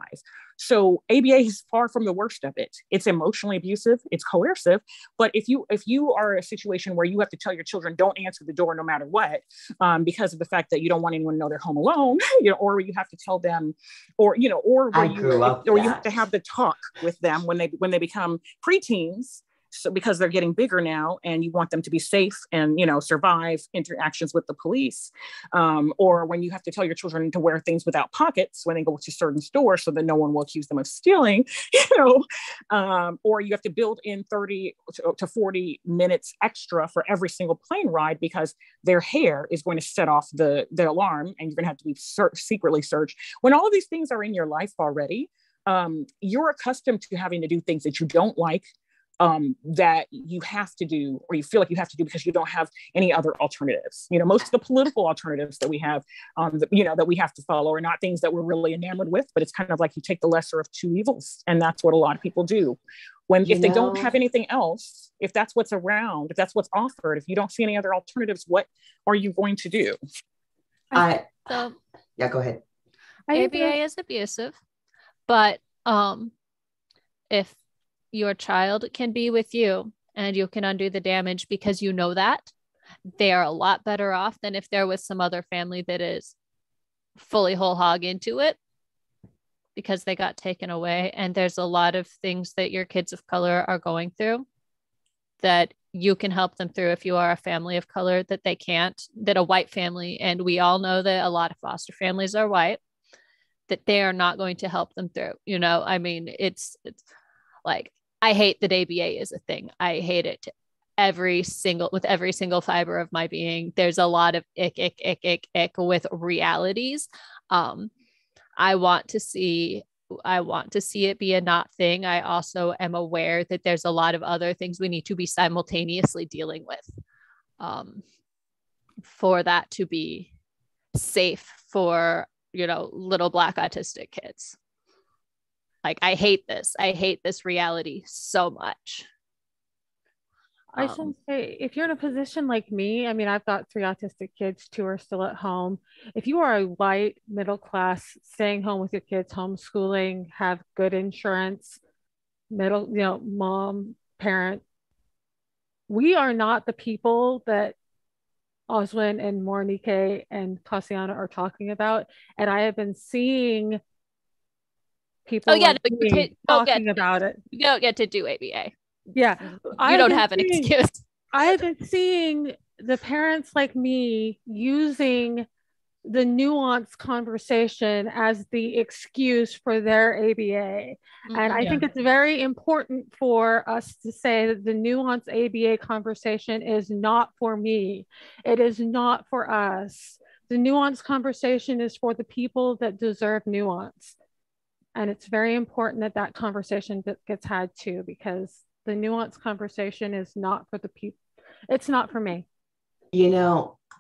So ABA is far from the worst of it. It's emotionally abusive, it's coercive, but if you are in a situation where you have to tell your children, don't answer the door no matter what, because of the fact that you don't want anyone to know they're home alone, or you have to tell them, or you have to have the talk with them when they become preteens, so because they're getting bigger now and you want them to be safe and, survive interactions with the police, or when you have to tell your children to wear things without pockets when they go to certain stores so that no one will accuse them of stealing, or you have to build in 30 to 40 minutes extra for every single plane ride because their hair is going to set off the alarm and you're going to have to be secretly searched. When all of these things are in your life already, you're accustomed to having to do things that you don't like, that you have to do, or you feel like you have to do because you don't have any other alternatives. Most of the political alternatives that we have, that we have to follow are not things that we're really enamored with, but it's kind of like you take the lesser of two evils. And that's what a lot of people do. If they don't have anything else, if that's what's around, if that's what's offered, if you don't see any other alternatives, what are you going to do? Go ahead. ABA is abusive, but if your child can be with you and you can undo the damage because you know that, they are a lot better off than if they're with some other family that is fully whole hog into it because they got taken away. And there's a lot of things that your kids of color are going through that you can help them through if you are a family of color that they can't, that a white family, and we all know that a lot of foster families are white, that they are not going to help them through. It's like, I hate that ABA is a thing. I hate it with every single fiber of my being. There's a lot of ick with realities. I want to see it be a not thing. I also am aware that there's a lot of other things we need to be simultaneously dealing with for that to be safe for, little Black autistic kids. Like, I hate this. I hate this reality so much. I should say, if you're in a position like me, I've got 3 autistic kids, 2 are still at home. If you are a white, middle class, staying home with your kids, homeschooling, have good insurance, mom, parent, we are not the people that Oswin and Morénike and Kassiane are talking about. And I have been seeing people talking about it. You don't get to do ABA. Yeah. You don't have an excuse. I have been seeing the parents like me using the nuanced conversation as the excuse for their ABA. Mm-hmm. And I think it's very important for us to say that the nuanced ABA conversation is not for me. It is not for us. The nuanced conversation is for the people that deserve nuance. And it's very important that conversation gets had too, because the nuanced conversation is not for the people. It's not for me.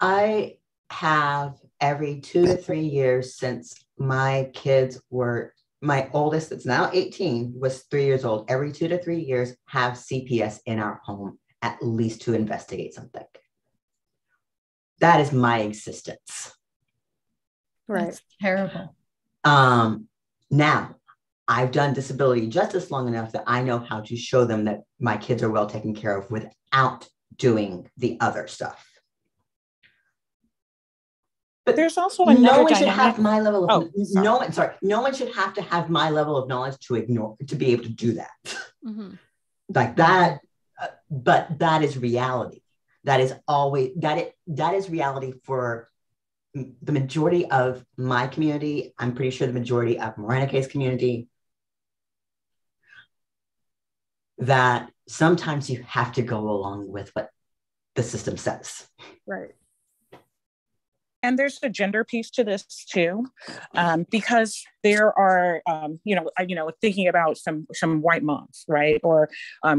I have every 2 to 3 years since my kids were, my oldest that's now 18 was 3 years old, every 2 to 3 years have CPS in our home, at least to investigate something. That is my existence. Right. That's terrible. Now, I've done disability justice long enough that I know how to show them that my kids are well taken care of without doing the other stuff. But there's also another no one should have to have my level of knowledge to be able to do that. Mm-hmm. Like that, but that is reality. That is always, that is reality for the majority of my community. I'm pretty sure the majority of Morénike's community, that sometimes you have to go along with what the system says. Right. And there's a gender piece to this too, because there are, thinking about some white moms, right, or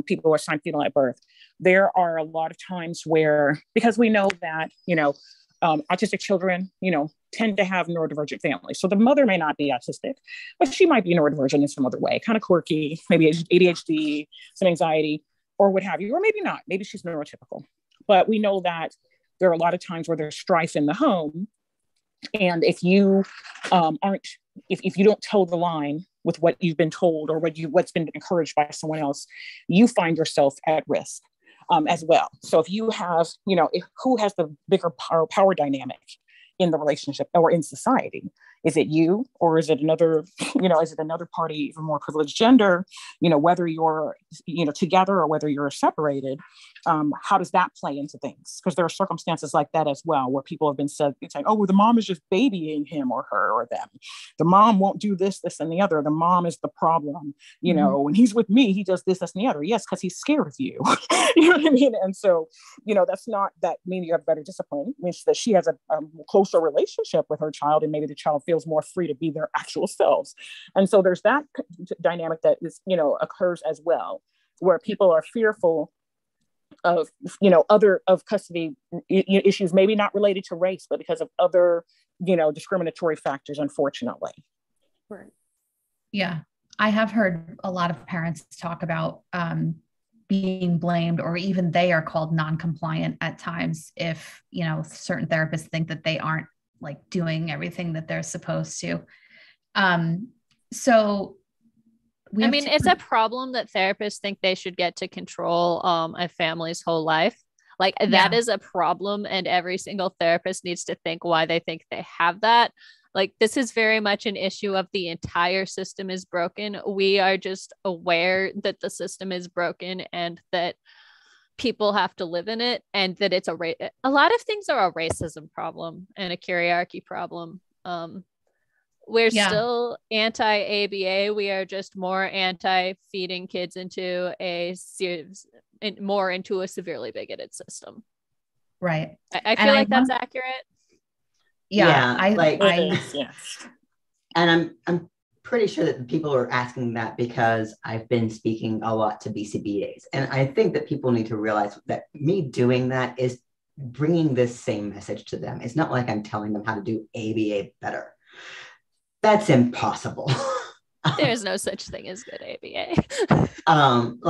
people who are assigned female at birth. There are a lot of times where, because we know that, autistic children, tend to have neurodivergent families. So the mother may not be autistic, but she might be neurodivergent in some other way, kind of quirky, maybe ADHD, some anxiety, or what have you, or maybe not. Maybe she's neurotypical. But we know that there are a lot of times where there's strife in the home. And if you if you don't toe the line with what you've been told or what's been encouraged by someone else, you find yourself at risk as well. So if you have, who has the bigger power dynamic in the relationship or in society? Is it you, or is it another, is it another party of a more privileged gender? Whether you're, together or whether you're separated, how does that play into things? Because there are circumstances like that as well, where people have been saying, oh, well, the mom is just babying him or her or them. The mom won't do this, this, and the other. The mom is the problem. When he's with me, he does this, this, and the other. Yes, because he's scared of you. You know what I mean? And so, that's not that mean you have better discipline. It means that she has a closer relationship with her child, and maybe the child feels more free to be their actual selves. And so there's that dynamic that is, occurs as well, where people are fearful of, of custody issues, maybe not related to race, but because of other, discriminatory factors, unfortunately. Right. Yeah. I have heard a lot of parents talk about being blamed, or even they are called non-compliant at times if, certain therapists think that they aren't like doing everything that they're supposed to. It's a problem that therapists think they should get to control a family's whole life. Like that is a problem, and every single therapist needs to think why they think they have that. Like, this is very much an issue of the entire system is broken. We are just aware that the system is broken and that people have to live in it, and that it's a lot of things are a racism problem and a curiarchy problem. We're still anti-ABA. We are just more anti-feeding kids into a severely bigoted system. Right. I feel like that's accurate. And I'm pretty sure that people are asking that because I've been speaking a lot to BCBAs. And I think that people need to realize that me doing that is bringing this same message to them. It's not like I'm telling them how to do ABA better. That's impossible. There's no such thing as good ABA. I'm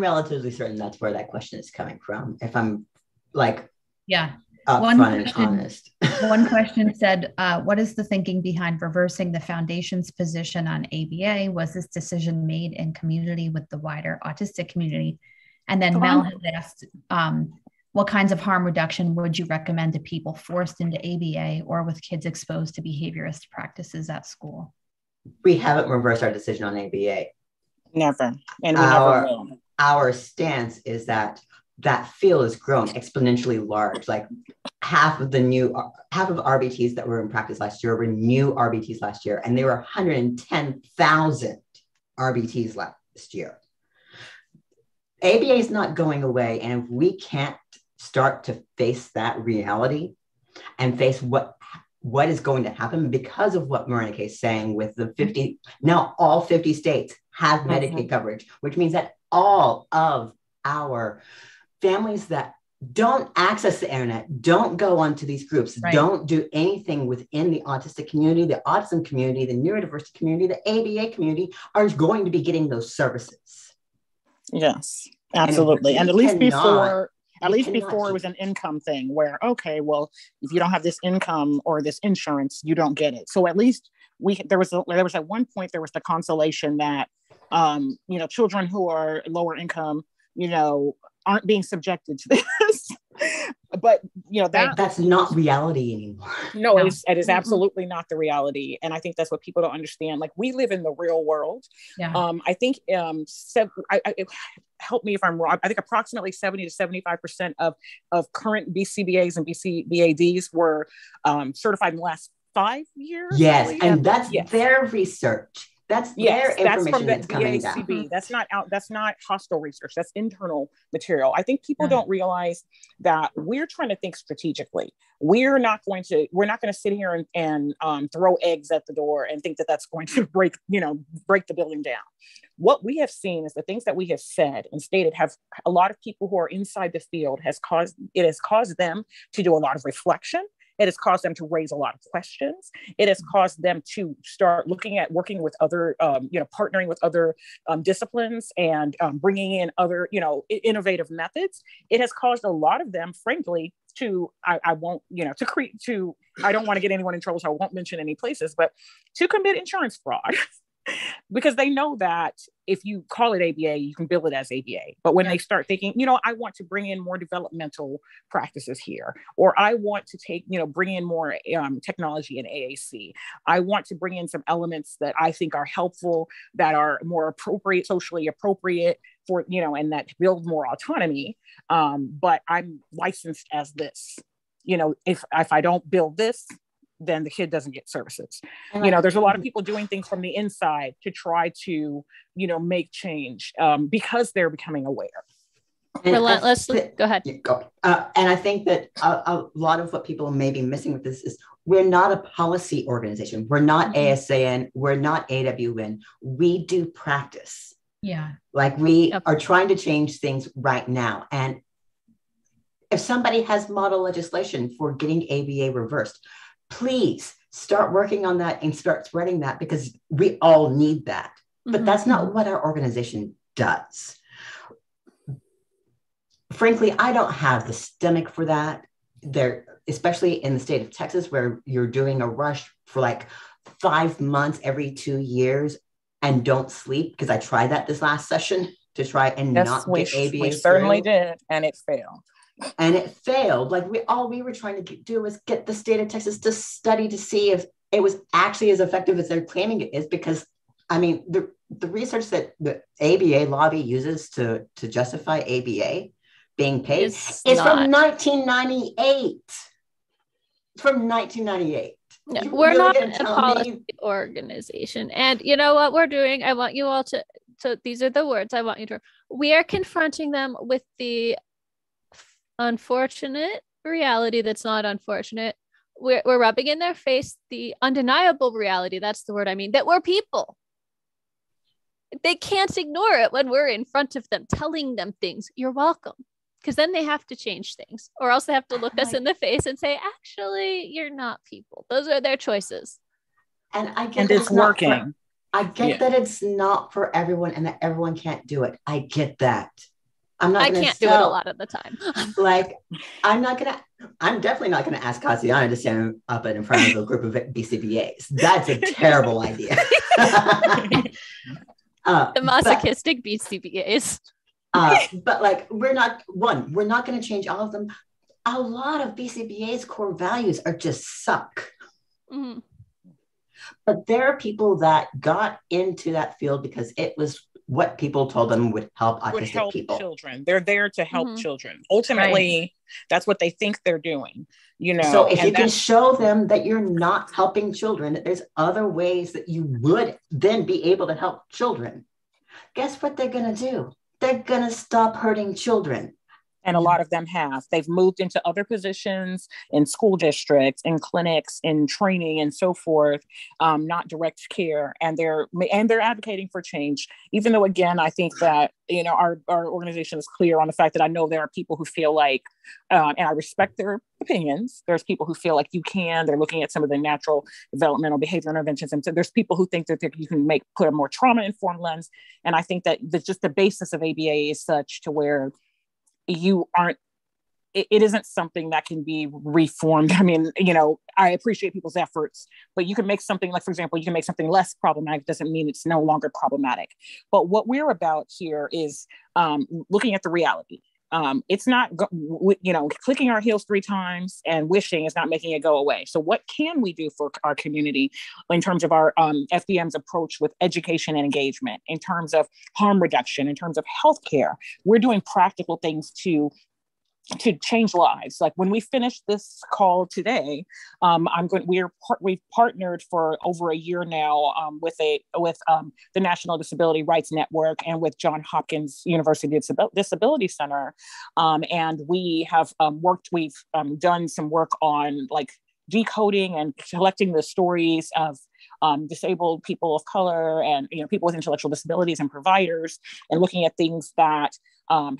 relatively certain that's where that question is coming from. If I'm like, one question said, what is the thinking behind reversing the foundation's position on ABA? Was this decision made in community with the wider autistic community? And then Mel has asked, what kinds of harm reduction would you recommend to people forced into ABA or with kids exposed to behaviorist practices at school? We haven't reversed our decision on ABA. Never. And we never will. Our stance is that field has grown exponentially large. Like half of RBTs that were in practice last year were new RBTs last year, and there were 110,000 RBTs last year. ABA is not going away, and if we can't start to face that reality and face what is going to happen because of what Morénike is saying with the 50, now all 50 states have Medicaid coverage, which means that all of our families that don't access the internet, don't go onto these groups, right. Don't do anything within the autistic community, the autism community, the neurodiversity community, the ABA community are going to be getting those services. Yes, absolutely. And at least before it was an income thing where, okay, well, if you don't have this income or this insurance, you don't get it. So at least there was at one point, there was the consolation that, you know, children who are lower income, you know, aren't being subjected to this, but you know, that's not reality anymore. No. It is absolutely not the reality. And I think that's what people don't understand. Like, we live in the real world. Yeah. I think, help me if I'm wrong. I think approximately 70 to 75% of current BCBAs and BCBADs were certified in the last 5 years. Yes. Really? And that's their research. That's information that's coming down. That's not out. That's not hostile research. That's internal material. I think people don't realize that we're trying to think strategically. We're not going to sit here and throw eggs at the door and think that that's going to break the building down. What we have seen is the things that we have said and stated have a lot of people who are inside the field has caused them to do a lot of reflection. It has caused them to raise a lot of questions. It has caused them to start looking at working with other, partnering with other disciplines and bringing in other, innovative methods. It has caused a lot of them, frankly, I don't want to get anyone in trouble, so I won't mention any places, but to commit insurance fraud. Because they know that if you call it ABA, you can bill it as ABA. But when they start thinking, I want to bring in more developmental practices here, or I want to bring in more technology in AAC. I want to bring in some elements that I think are helpful, that are more appropriate, socially appropriate for, and that build more autonomy. But I'm licensed as this, if I don't build this, then the kid doesn't get services. There's a lot of people doing things from the inside to try to, make change because they're becoming aware. Relentlessly, go ahead. And I think that a lot of what people may be missing with this is we're not a policy organization. We're not ASAN. We're not AWN. We do practice. Yeah. Like we are trying to change things right now. And if somebody has model legislation for getting ABA reversed, please start working on that and start spreading that, because we all need that. But that's not what our organization does. Frankly, I don't have the stomach for that. Especially in the state of Texas, where you're doing a rush for like 5 months every 2 years and don't sleep, because I tried that this last session to try and get ABA. We certainly did, and it failed. And it failed. Like we were trying to do was get the state of Texas to study to see if it was actually as effective as they're claiming it is. Because I mean, the research that the ABA lobby uses to justify ABA being paid is from 1998. From 1998. No, we're really not a policy organization. And you know what we're doing? I want you all to. So these are the words I want you to. We are confronting them with the unfortunate reality that's not unfortunate. We're rubbing in their face the undeniable reality, that's the word I mean, that we're people. They can't ignore it when we're in front of them telling them things. You're welcome. Because then they have to change things, or else they have to look us in the face and say, actually, you're not people. Those are their choices. And I get it's working. That it's not for everyone and that everyone can't do it. I get that. I can't do it a lot of the time. I'm definitely not gonna ask Kassiane to stand up in front of a group of BCBAs. That's a terrible idea. The masochistic BCBAs. But like, we're not gonna change all of them. A lot of BCBAs' core values are just suck. Mm-hmm. But there are people that got into that field because it was what people told them would help autistic people. Children. They're there to help children. Ultimately, that's what they think they're doing. So if you can show them that you're not helping children, that there's other ways that you would then be able to help children, guess what they're going to do? They're going to stop hurting children. And a lot of them have. They've moved into other positions in school districts, in clinics, in training and so forth, not direct care. And they're advocating for change, even though, again, I think that, you know, our organization is clear on the fact that I know there are people who feel like, and I respect their opinions. There's people who feel like they're looking at some of the natural developmental behavioral interventions. And so there's people who think that you can put a more trauma-informed lens. And I think that just the basis of ABA is such to where it isn't something that can be reformed. I mean, you know, I appreciate people's efforts, but you can make something like, for example, you can make something less problematic. It doesn't mean it's no longer problematic. But what we're about here is looking at the reality. It's not, you know, clicking our heels 3 times and wishing is not making it go away. So what can we do for our community in terms of our FDM's approach with education and engagement, in terms of harm reduction, in terms of healthcare? We're doing practical things to change lives. Like when we finish this call today, we've partnered for over a year now with the National Disability Rights Network and with Johns Hopkins University Disability Center. And we have done some work on like decoding and collecting the stories of disabled people of color and, you know, people with intellectual disabilities and providers, and looking at things that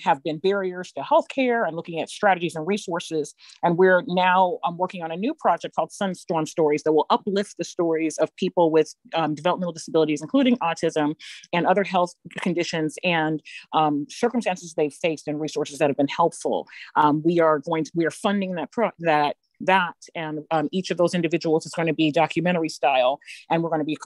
have been barriers to healthcare and looking at strategies and resources. And we're now working on a new project called Sunstorm Stories that will uplift the stories of people with developmental disabilities, including autism and other health conditions, and circumstances they've faced and resources that have been helpful. We are funding that and each of those individuals is going to be documentary style, and we're going to be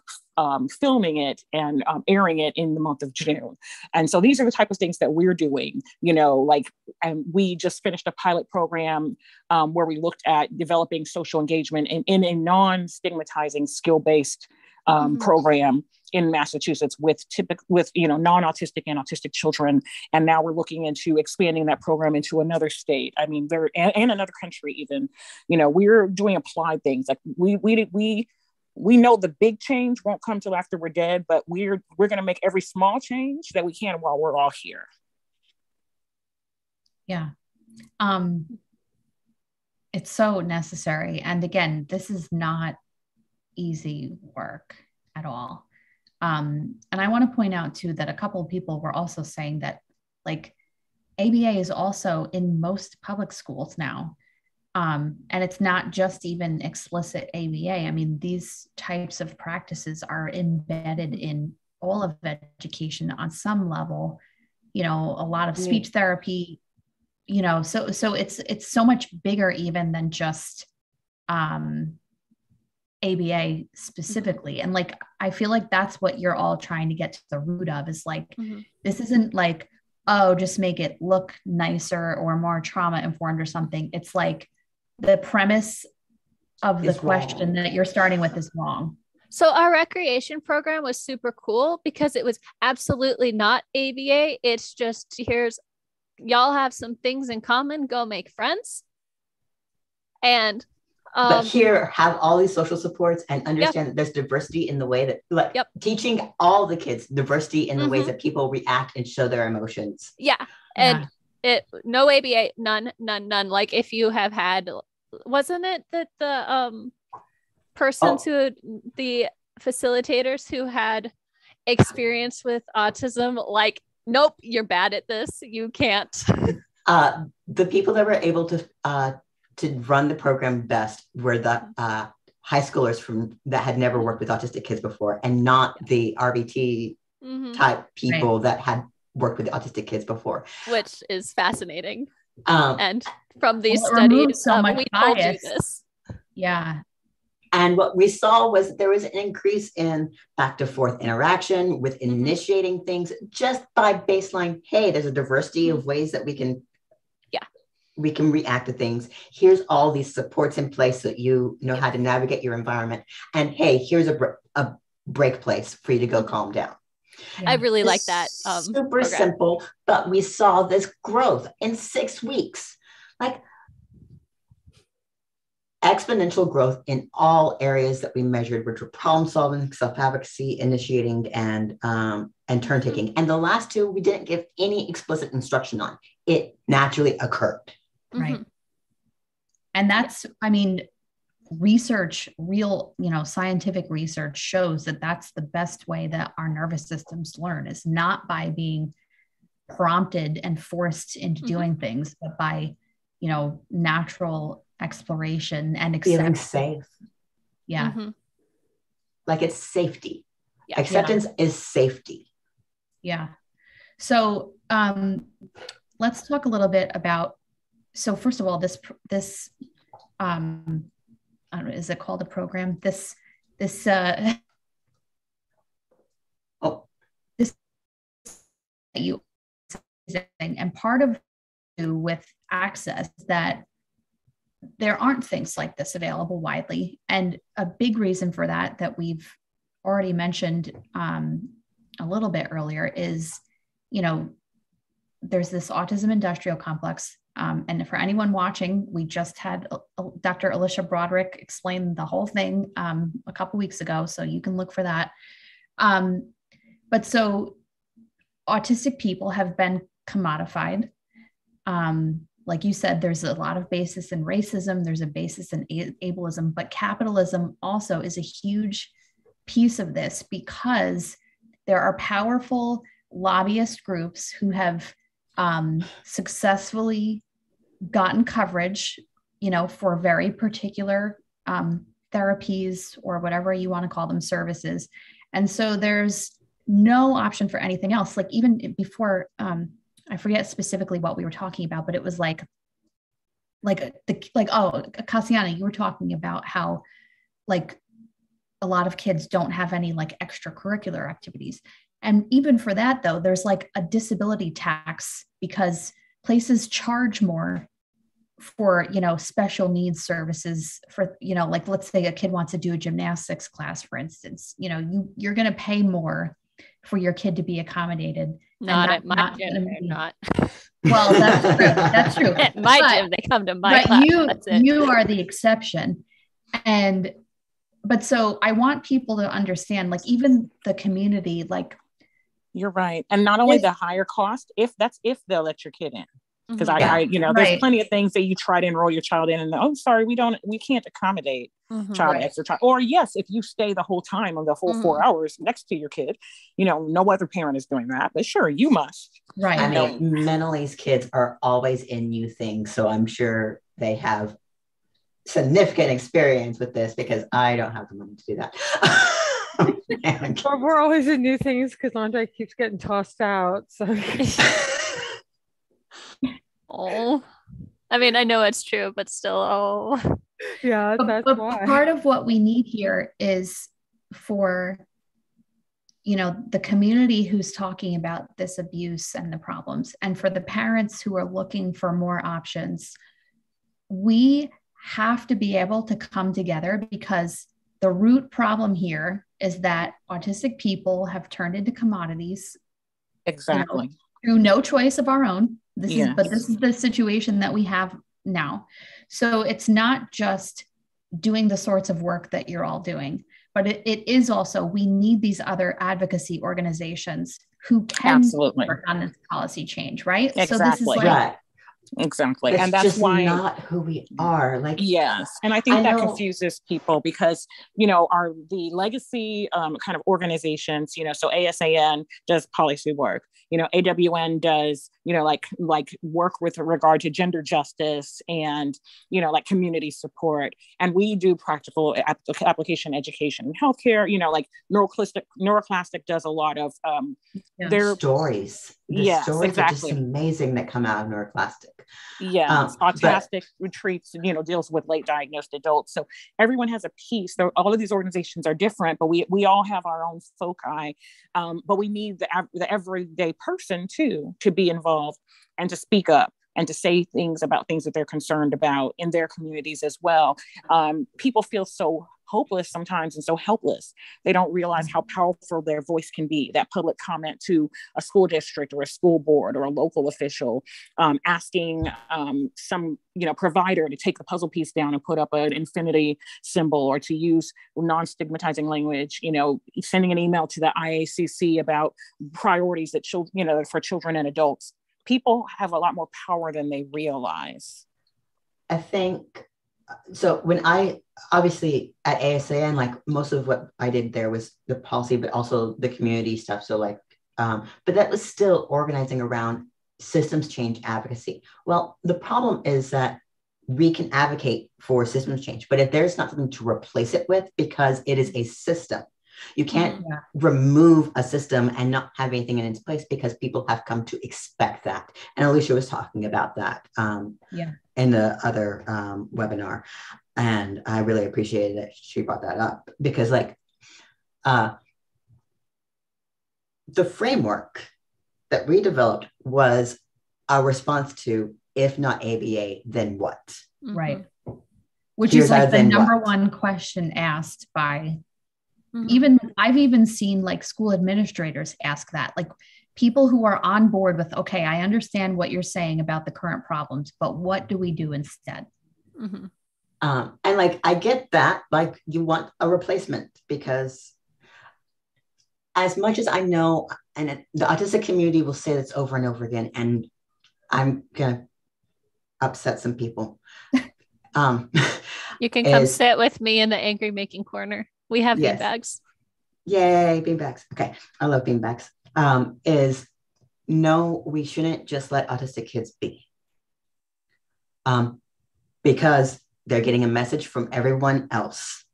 filming it and airing it in the month of June. And so these are the type of things that we're doing, you know, like, and we just finished a pilot program where we looked at developing social engagement in a non-stigmatizing skill-based program in Massachusetts with you know, non-autistic and autistic children. And now we're looking into expanding that program into another state. I mean, and another country even. You know, we're doing applied things. Like we know the big change won't come till after we're dead, but we're going to make every small change that we can while we're all here. Yeah. It's so necessary. And again, this is not easy work at all. And I want to point out too that a couple of people were also saying that, like, ABA is also in most public schools now. And it's not just even explicit ABA. I mean, these types of practices are embedded in all of education on some level, you know, a lot of speech therapy, you know, so it's so much bigger even than just, ABA specifically. And like, I feel like that's what you're all trying to get to the root of, is like, this isn't like, oh, just make it look nicer or more trauma informed or something. It's like the premise of the question that you're starting with is wrong. So our recreation program was super cool because it was absolutely not ABA. It's just, here's, y'all have some things in common, go make friends. And but here, have all these social supports and understand that there's diversity in the way that, like, teaching all the kids diversity in the ways that people react and show their emotions. Yeah. And no ABA, none. Like, if you have had, wasn't it that the persons who, the facilitators who had experience with autism, like, nope, you're bad at this. You can't. The people that were able to run the program best were the high schoolers from that had never worked with autistic kids before, and not the RBT type people that had worked with autistic kids before, which is fascinating. And from these studies, we all do this. Yeah. And what we saw was there was an increase in back to forth interaction with initiating things just by baseline. Hey, there's a diversity of ways that we can react to things. Here's all these supports in place so that you know how to navigate your environment. And hey, here's a break place for you to go calm down. Yeah. I really like that. Super program. Simple, but we saw this growth in 6 weeks, like exponential growth in all areas that we measured, which were problem solving, self-advocacy, initiating, and turn taking. And the last two, we didn't give any explicit instruction on. it naturally occurred. Right. Mm-hmm. And that's, I mean, research, real, you know, scientific research shows that that's the best way that our nervous systems learn, is not by being prompted and forced into doing things, but by, you know, natural exploration and acceptance. Feeling safe. Yeah. Mm-hmm. Like it's safety. Yeah. Acceptance is safety. Yeah. So let's talk a little bit about, so first of all, this, I don't know, is it called a program? This you, and part of with access that there aren't things like this available widely. And a big reason for that, that we've already mentioned a little bit earlier, is, you know, there's this autism industrial complex. And for anyone watching, we just had Dr. Alicia Broderick explain the whole thing a couple weeks ago, so you can look for that. But so autistic people have been commodified. Like you said, there's a lot of basis in racism, there's a basis in ableism, but capitalism also is a huge piece of this, because there are powerful lobbyist groups who have successfully gotten coverage, you know, for very particular therapies or whatever you want to call them, services. And so there's no option for anything else. Like even before, I forget specifically what we were talking about, but it was like, Kassiane, you were talking about how like a lot of kids don't have any like extracurricular activities. And even for that, though, there's like a disability tax, because places charge more for, you know, special needs services for, you know, like, let's say a kid wants to do a gymnastics class, for instance, you know, you're going to pay more for your kid to be accommodated. Not at my gym, they're not. Well, that's true. That's true. At my gym, they come to my class. You are the exception. But so I want people to understand, like, even the community, like, you're right. And not only the higher cost, if they'll let your kid in, because there's plenty of things that you try to enroll your child in and we can't accommodate child extra time. Or yes, if you stay the whole time on the whole 4 hours next to your kid, you know, no other parent is doing that, but sure, you must. Right. I mean, Menalee's kids are always in new things. So I'm sure they have significant experience with this, because I don't have the money to do that. We're always in new things because Andre keeps getting tossed out. So. Oh, I mean, I know it's true, but still, oh, yeah. But part of what we need here is for, you know, the community who's talking about this abuse and the problems, and for the parents who are looking for more options. We have to be able to come together, because the root problem here is that autistic people have turned into commodities. Exactly. Through no choice of our own. This is the situation that we have now. So it's not just doing the sorts of work that you're all doing, but it is also, we need these other advocacy organizations who can work on this policy change, right? Exactly. So this is like, exactly. And that's just why not who we are. Like, yes. And I think that confuses people, because, you know, the legacy kind of organizations, you know, so ASAN does policy work, you know, AWN does, you know, like work with regard to gender justice and, you know, like community support. And we do practical application education and healthcare, you know, like Neuroplastic does a lot of their stories. Stories are just amazing that come out of Neuroplastic. Yeah, Autistic Retreats, you know, deals with late diagnosed adults. So everyone has a piece. All of these organizations are different, but we all have our own foci. But we need the everyday person too to be involved and to speak up and to say things about things that they're concerned about in their communities as well. People feel so hopeless sometimes and so helpless. They don't realize how powerful their voice can be. That public comment to a school district or a school board or a local official, asking some, you know, provider to take the puzzle piece down and put up an infinity symbol, or to use non-stigmatizing language, you know, sending an email to the IACC about priorities that children, you know, for children and adults. people have a lot more power than they realize. I think, so when I, obviously at ASAN, like most of what I did there was the policy, but also the community stuff. So like, but that was still organizing around systems change advocacy. Well, the problem is that we can advocate for systems change, but if there's not something to replace it with, because it is a system, you can't remove a system and not have anything in its place because people have come to expect that. And Alicia was talking about that in the other webinar. And I really appreciated that she brought that up because like the framework that we developed was a response to, if not ABA, then what? Right. Which is like the number one question asked by even, I've even seen like school administrators ask that, like people who are on board with, okay, I understand what you're saying about the current problems, but what do we do instead? And like, I get that, like you want a replacement because as much as I know, and it, the autistic community will say this over and over again, and I'm going to upset some people. You can come sit with me in the angry making corner. We have beanbags. Yay, beanbags. Okay. I love beanbags. Is no, we shouldn't just let autistic kids be. Because they're getting a message from everyone else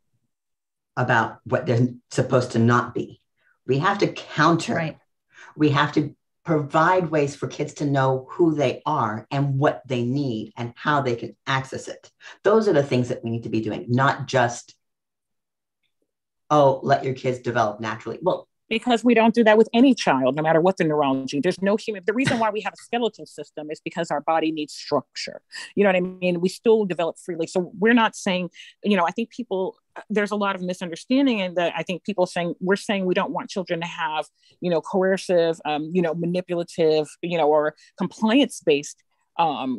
about what they're supposed to not be. We have to counter. Right. We have to provide ways for kids to know who they are and what they need and how they can access it. Those are the things that we need to be doing, not just oh, let your kids develop naturally. Well, because we don't do that with any child, no matter what the neurology, there's no human. The reason why we have a skeletal system is because our body needs structure. You know what I mean? We still develop freely. So we're not saying, you know, I think people, there's a lot of misunderstanding in that. I think people saying, we're saying we don't want children to have, you know, coercive, you know, manipulative, you know, or compliance-based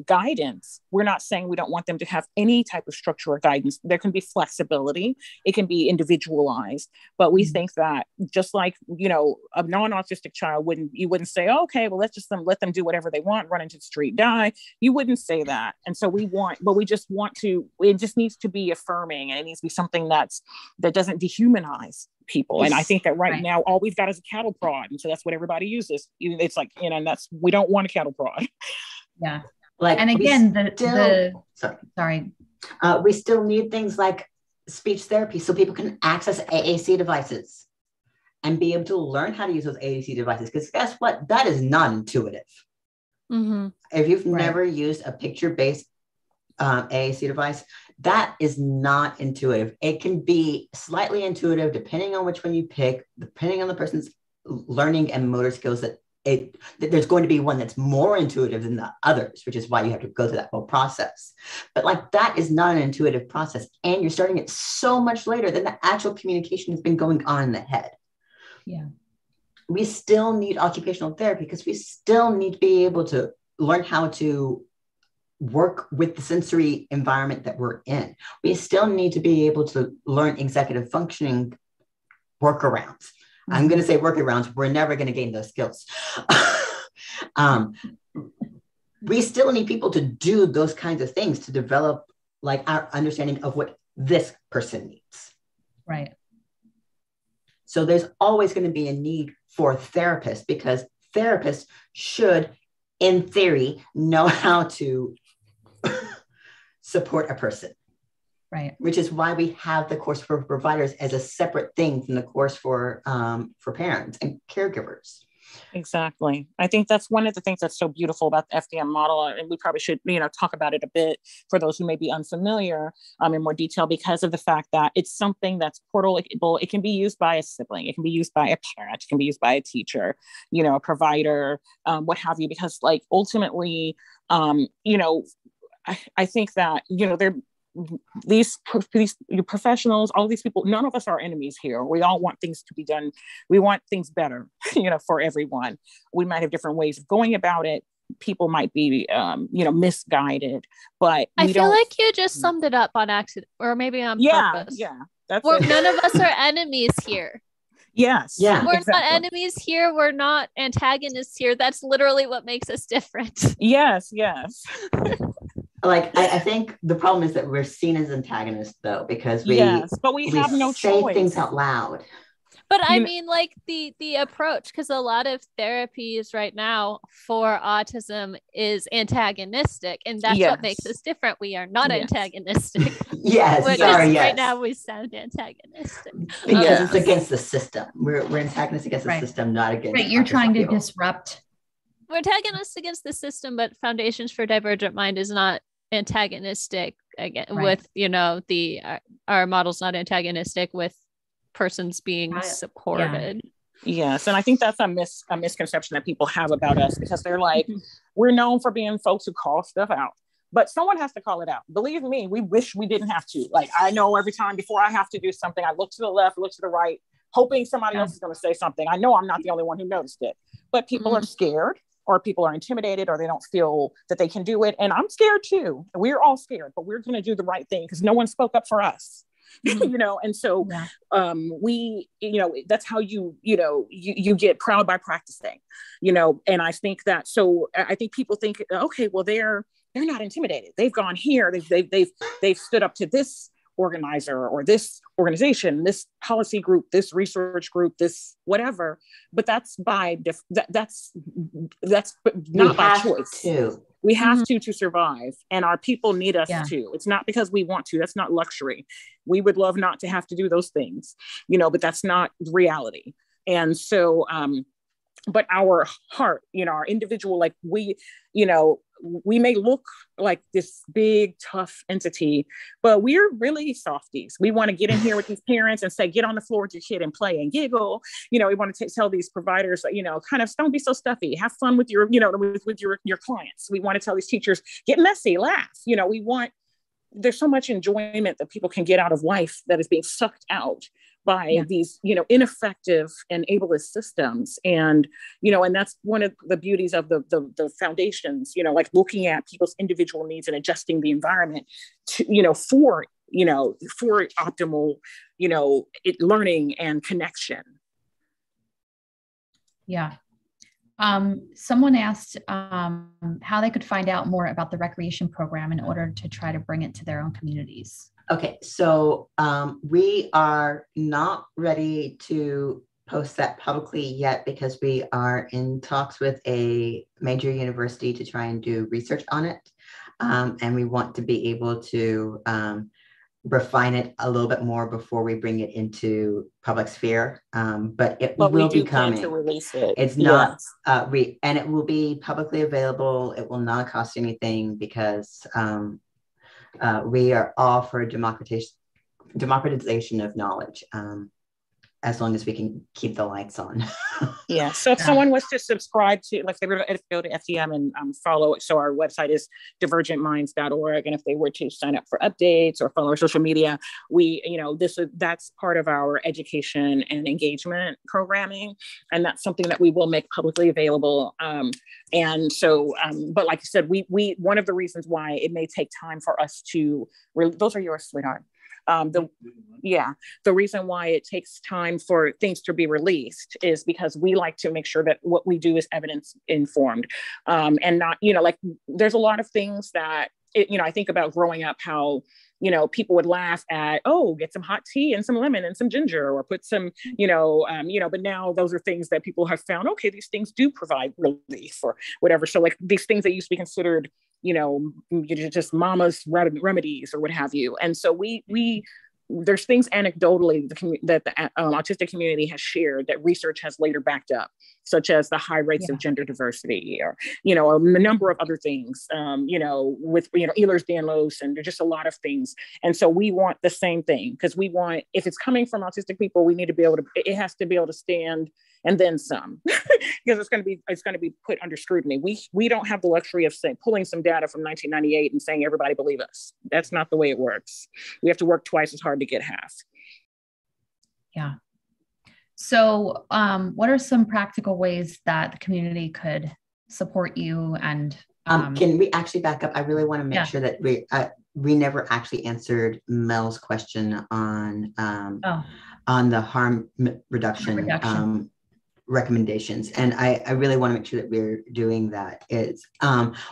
guidance. We're not saying we don't want them to have any type of structure or guidance. There can be flexibility. It can be individualized, but we think that just like, you know, a non-autistic child wouldn't, you wouldn't say, oh, okay, well, let's just let them do whatever they want, run into the street, die. You wouldn't say that. And so we want, but we just want to, it just needs to be affirming and it needs to be something that's, that doesn't dehumanize people. And I think that right now, all we've got is a cattle prod. And so that's what everybody uses. It's like, you know, and that's, we don't want a cattle prod. Yeah. Like, and again, we still need things like speech therapy so people can access AAC devices and be able to learn how to use those AAC devices. Because guess what? That is not intuitive. If you've never used a picture-based AAC device, that is not intuitive. It can be slightly intuitive depending on which one you pick, depending on the person's learning and motor skills that there's going to be one that's more intuitive than the others, which is why you have to go through that whole process. But like that is not an intuitive process. And you're starting it so much later than the actual communication has been going on in the head. Yeah. We still need occupational therapy because we still need to be able to learn how to work with the sensory environment that we're in. We still need to be able to learn executive functioning workarounds. I'm going to say workarounds. We're never going to gain those skills. We still need people to do those kinds of things to develop like our understanding of what this person needs. Right. So there's always going to be a need for therapists because therapists should, in theory, know how to support a person. Right. Which is why we have the course for providers as a separate thing from the course for parents and caregivers. Exactly. I think that's one of the things that's so beautiful about the FDM model. And we probably should, you know, talk about it a bit for those who may be unfamiliar in more detail because of the fact that it's something that's portable. It can be used by a sibling. It can be used by a parent. It can be used by a teacher, you know, a provider, what have you, because like ultimately, you know, I think that, you know, these professionals, all these people, none of us are enemies here. We all want things to be done. We want things better, you know, for everyone. We might have different ways of going about it. People might be, you know, misguided, but I feel like you just summed it up on accident or maybe on purpose. Yeah. That's it. None of us are enemies here. Yes. Yeah. We're exactly. Not enemies here. We're not antagonists here. That's literally what makes us different. Yes. Yes. Like, I think the problem is that we're seen as antagonists, though, because we have no say choice. Things out loud. But I mean, like the approach, because a lot of therapies right now for autism is antagonistic, and that's what makes us different. We are not antagonistic. Right now we sound antagonistic because it's against the system. We're antagonists against the system, not against. Right, you're trying to disrupt. We're antagonists against the system, but Foundations for Divergent Mind is not antagonistic again. Right. With our model's not antagonistic with. Persons being supported. Yeah. Yes. And I think that's a misconception that people have about us, because they're like, we're known for being folks who call stuff out, but someone has to call it out. Believe me, we wish we didn't have to. Like, I know every time before I have to do something, I look to the left, look to the right, hoping somebody else is going to say something. I know I'm not the only one who noticed it, but people are scared, or people are intimidated, or they don't feel that they can do it. And I'm scared too. We're all scared, but we're going to do the right thing because no one spoke up for us. That's how you get proud by practicing, and I think that, so I think people think, okay, well, they're not intimidated. They've gone here, they've stood up to this organizer or this organization, this policy group, this research group, this whatever, but that's not by choice. We have to survive, and our people need us to. It's not because we want to. That's not luxury. We would love not to have to do those things, but that's not reality. And so, but our heart, our individual, like we may look like this big, tough entity, but we're really softies. We want to get in here with these parents and say, get on the floor with your kid and play and giggle. We want to tell these providers, kind of, don't be so stuffy. Have fun with your, with your clients. We want to tell these teachers, get messy, laugh. There's so much enjoyment that people can get out of life that is being sucked out by these, ineffective and ableist systems. And, and that's one of the beauties of the foundations, like looking at people's individual needs and adjusting the environment to, for optimal, learning and connection. Yeah. Someone asked how they could find out more about the recreation program in order to try to bring it to their own communities. Okay, so we are not ready to post that publicly yet because we are in talks with a major university to try and do research on it. And we want to be able to refine it a little bit more before we bring it into public sphere. But it will be coming. To release it. It's not, and it will be publicly available. It will not cost anything because we are all for democratization of knowledge, as long as we can keep the lights on. Yeah. So if someone was to subscribe to, like, they were to go to FDM and follow it. So our website is divergentminds.org. And if they were to sign up for updates or follow our social media, we, that's part of our education and engagement programming. And that's something that we will make publicly available. And so, but like I said, we one of the reasons why it may take time for us to, those are yours, sweetheart. The reason why it takes time for things to be released is because we like to make sure that what we do is evidence informed, and not, like there's a lot of things that, I think about growing up, how, people would laugh at, oh, get some hot tea and some lemon and some ginger, or put some, but now those are things that people have found, okay, these things do provide relief or whatever. So like these things that used to be considered, just mama's remedies or what have you. And so we there's things anecdotally that the autistic community has shared that research has later backed up, such as the high rates of gender diversity, or, a number of other things, with, Ehlers-Danlos, and there's just a lot of things. And so we want the same thing, because we want, if it's coming from autistic people, we need to be able to, it has to be able to stand and then some, because it's going to be put under scrutiny. We don't have the luxury of pulling some data from 1998 and saying, everybody believe us. That's not the way it works. We have to work twice as hard to get half. Yeah. So what are some practical ways that the community could support you? And can we actually back up? I really want to make sure that we never actually answered Mel's question on on the harm reduction, recommendations. And I really want to make sure that we're doing that is,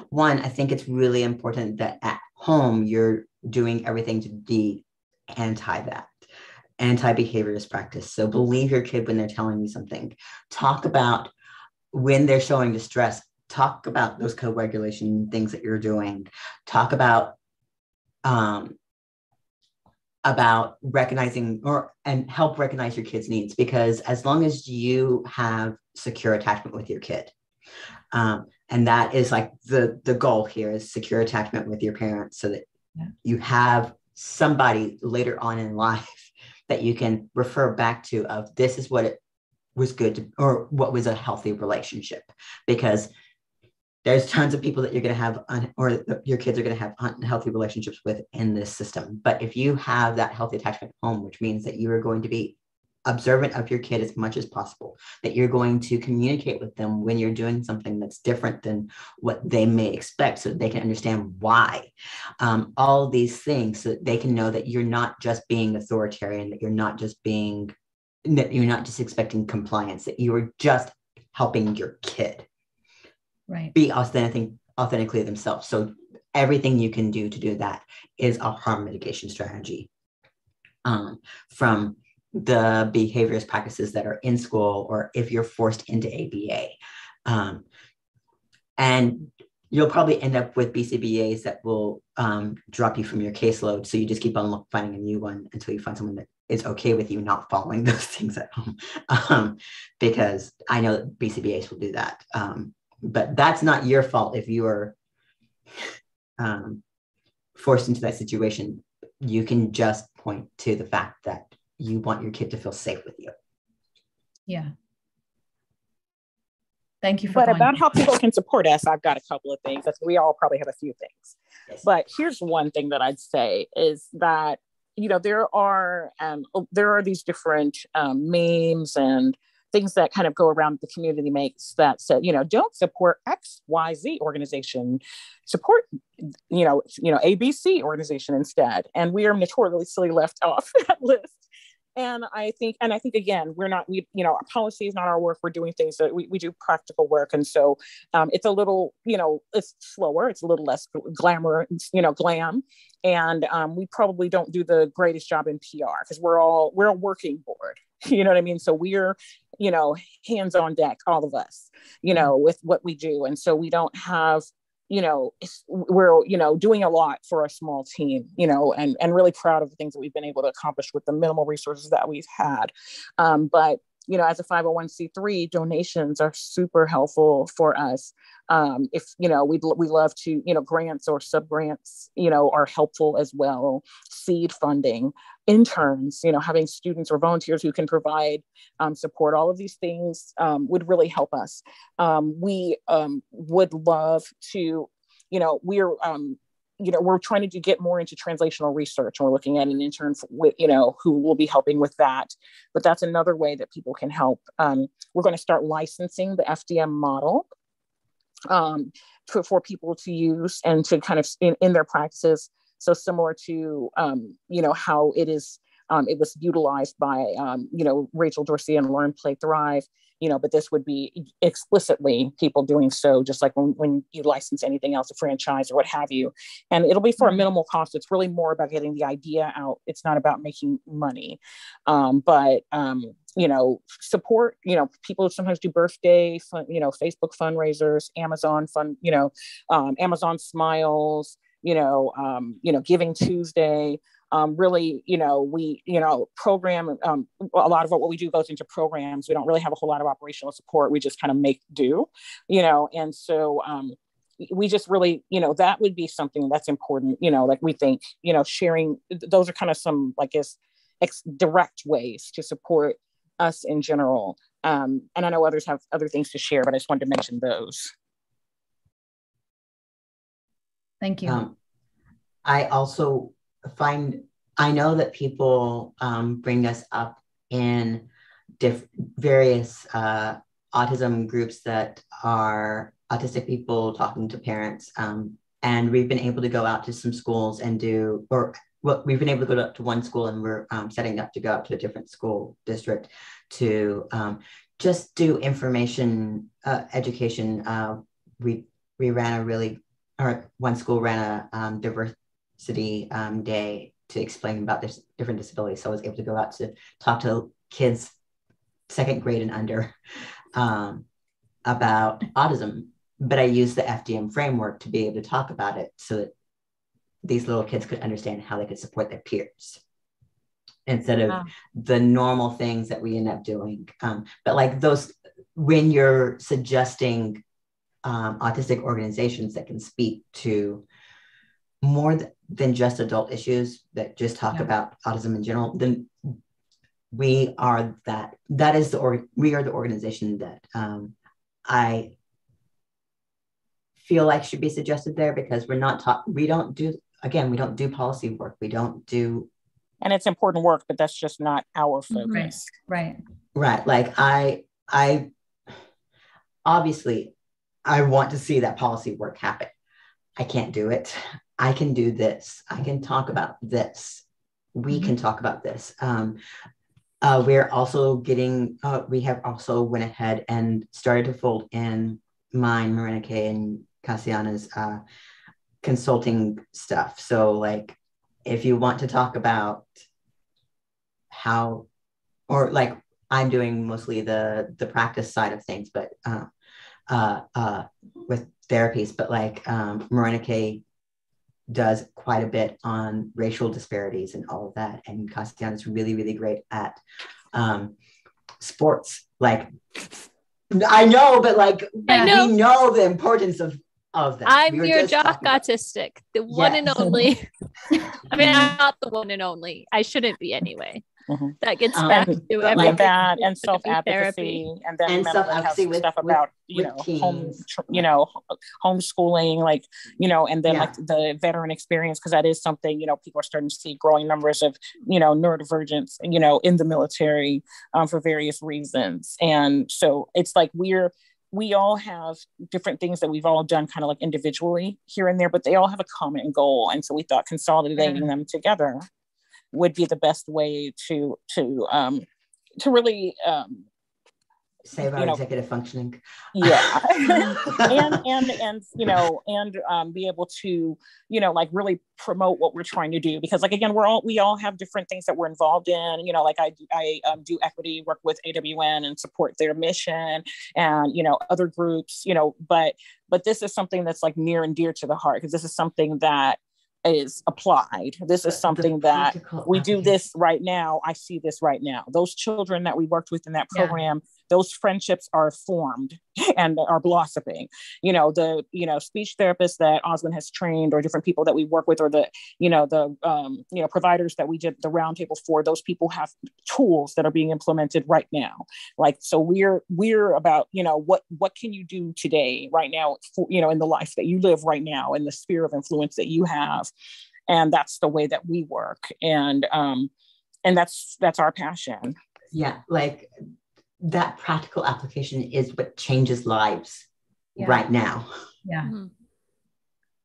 one, I think it's really important that at home, you're doing everything to be anti that, anti-behaviorist practice. So believe your kid when they're telling you something. Talk about when they're showing distress, talk about those co-regulation things that you're doing. Talk about recognizing and help recognize your kid's needs, because as long as you have secure attachment with your kid, and that is like the goal here is secure attachment with your parents so that you have somebody later on in life that you can refer back to of this is what it was good to, or what was a healthy relationship, because there's tons of people that you're going to have or your kids are going to have unhealthy relationships with in this system. But if you have that healthy attachment at home, which means that you are going to be observant of your kid as much as possible, that you're going to communicate with them when you're doing something that's different than what they may expect so that they can understand why, all these things, so that they can know that you're not just being authoritarian, that you're not just being, that you're not just expecting compliance, that you are just helping your kid. Right. Be authentically themselves. So everything you can do to do that is a harm mitigation strategy, from the behaviorist practices that are in school, or if you're forced into ABA. And you'll probably end up with BCBAs that will drop you from your caseload. So you just keep on finding a new one until you find someone that is okay with you not following those things at home. Because I know that BCBAs will do that. But that's not your fault if you are forced into that situation. You can just point to the fact that you want your kid to feel safe with you. Yeah. Thank you for that. But about how people can support us, I've got a couple of things. We all probably have a few things. Yes. But here's one thing that I'd say is that, you know, there are these different memes and things that kind of go around the community makes that said, you know, don't support XYZ organization, support, you know, ABC organization instead. And we are notoriously left off that list. And I think again, our policy is not our work. We're doing things that we do practical work. And so it's a little, you know, it's slower, it's a little less glamour, you know, glam. And we probably don't do the greatest job in PR because we're a working board. You know what I mean? So we're, you know, hands on deck, all of us, you know, with what we do. And so we don't have, you know, we're, you know, doing a lot for a small team, you know, and really proud of the things that we've been able to accomplish with the minimal resources that we've had. But, you know, as a 501c3, donations are super helpful for us. If, you know, we love to, you know, grants or subgrants, you know, are helpful as well. Seed funding, interns, you know, having students or volunteers who can provide support, all of these things would really help us. We would love to, you know, we're trying to get more into translational research, and we're looking at an intern who will be helping with that. But that's another way that people can help. We're going to start licensing the FDM model for people to use and to kind of in their practices. So similar to, you know, how it is, it was utilized by, you know, Rachel Dorsey and Learn, Play, Thrive, you know, but this would be explicitly people doing so, just like when you license anything else, a franchise or what have you. And it'll be for a minimal cost. It's really more about getting the idea out. It's not about making money, you know, support, you know, people sometimes do birthday, you know, Facebook fundraisers, Amazon fund, you know, Amazon Smiles, you know, Giving Tuesday, really, you know, we, you know, program, a lot of what we do goes into programs. We don't really have a whole lot of operational support. We just kind of make do, you know, and so we just really, you know, that would be something that's important, you know, like we think, you know, sharing, those are kind of some, I guess, direct ways to support us in general. And I know others have other things to share, but I just wanted to mention those. Thank you. I also find, I know that people bring us up in various autism groups that are autistic people talking to parents. And we've been able to go out to some schools and do, or well, we've been able to go up to one school, and we're setting up to go out to a different school district to just do information education. We ran a really, or one school ran a diversity day to explain about this different disabilities. So I was able to go out to talk to kids, 2nd grade and under, about autism. But I used the FDM framework to be able to talk about it so that these little kids could understand how they could support their peers instead of the normal things that we end up doing. But like those, when you're suggesting autistic organizations that can speak to more than just adult issues, that just talk about autism in general, then we are that. That is the we are the organization that I feel like should be suggested there, because we're not we don't do policy work. We don't do, and it's important work, but that's just not our focus. Right. Like I obviously I want to see that policy work happen. I can't do it. I can do this. I can talk about this. We can talk about this. We're also getting, we have also went ahead and started to fold in mine, Morénike, and Kassiane's consulting stuff. So like, if you want to talk about how, or like I'm doing mostly the practice side of things, but with therapies, but like Morénike does quite a bit on racial disparities and all of that. And Kassiane is really, really great at sports. Like, I know, but like, we know the importance of that. I'm your jock autistic, the one and only. I mean, I'm not the one and only. I shouldn't be anyway. Mm-hmm. That gets back to everything. That and self-advocacy, and then self-advocacy with stuff about, homeschooling, like, and then like the veteran experience, because that is something, people are starting to see growing numbers of, neurodivergence, in the military for various reasons. And so it's like we all have different things that we've all done kind of like individually here and there, but they all have a common goal. And so we thought consolidating them together would be the best way to really save our executive functioning. Yeah, and be able to like really promote what we're trying to do, because like again we all have different things that we're involved in. Like I do equity work with AWN and support their mission, and other groups. But this is something that's like near and dear to the heart, because this is something that is applied. This is something that we do this right now. I see this right now. Those children that we worked with in that program, those friendships are formed and are blossoming. The speech therapists that Oswin has trained, or different people that we work with, or the providers that we did the roundtable for, those people have tools that are being implemented right now. Like, so we're about, what can you do today, right now, for, in the life that you live right now, in the sphere of influence that you have. And that's the way that we work. And that's our passion. Yeah. Like, that practical application is what changes lives right now. Yeah. Mm-hmm.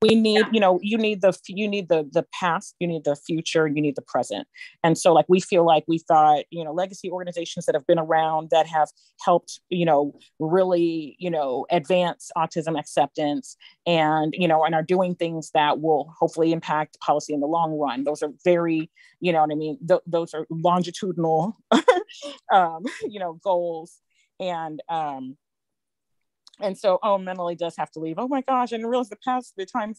We need, you need the past, you need the future, you need the present. And so like, we feel like we thought, legacy organizations that have been around that have helped, really, advance autism acceptance and, and are doing things that will hopefully impact policy in the long run. Those are very, those are longitudinal, goals. And so, Menalee does have to leave. Oh my gosh, I didn't realize the time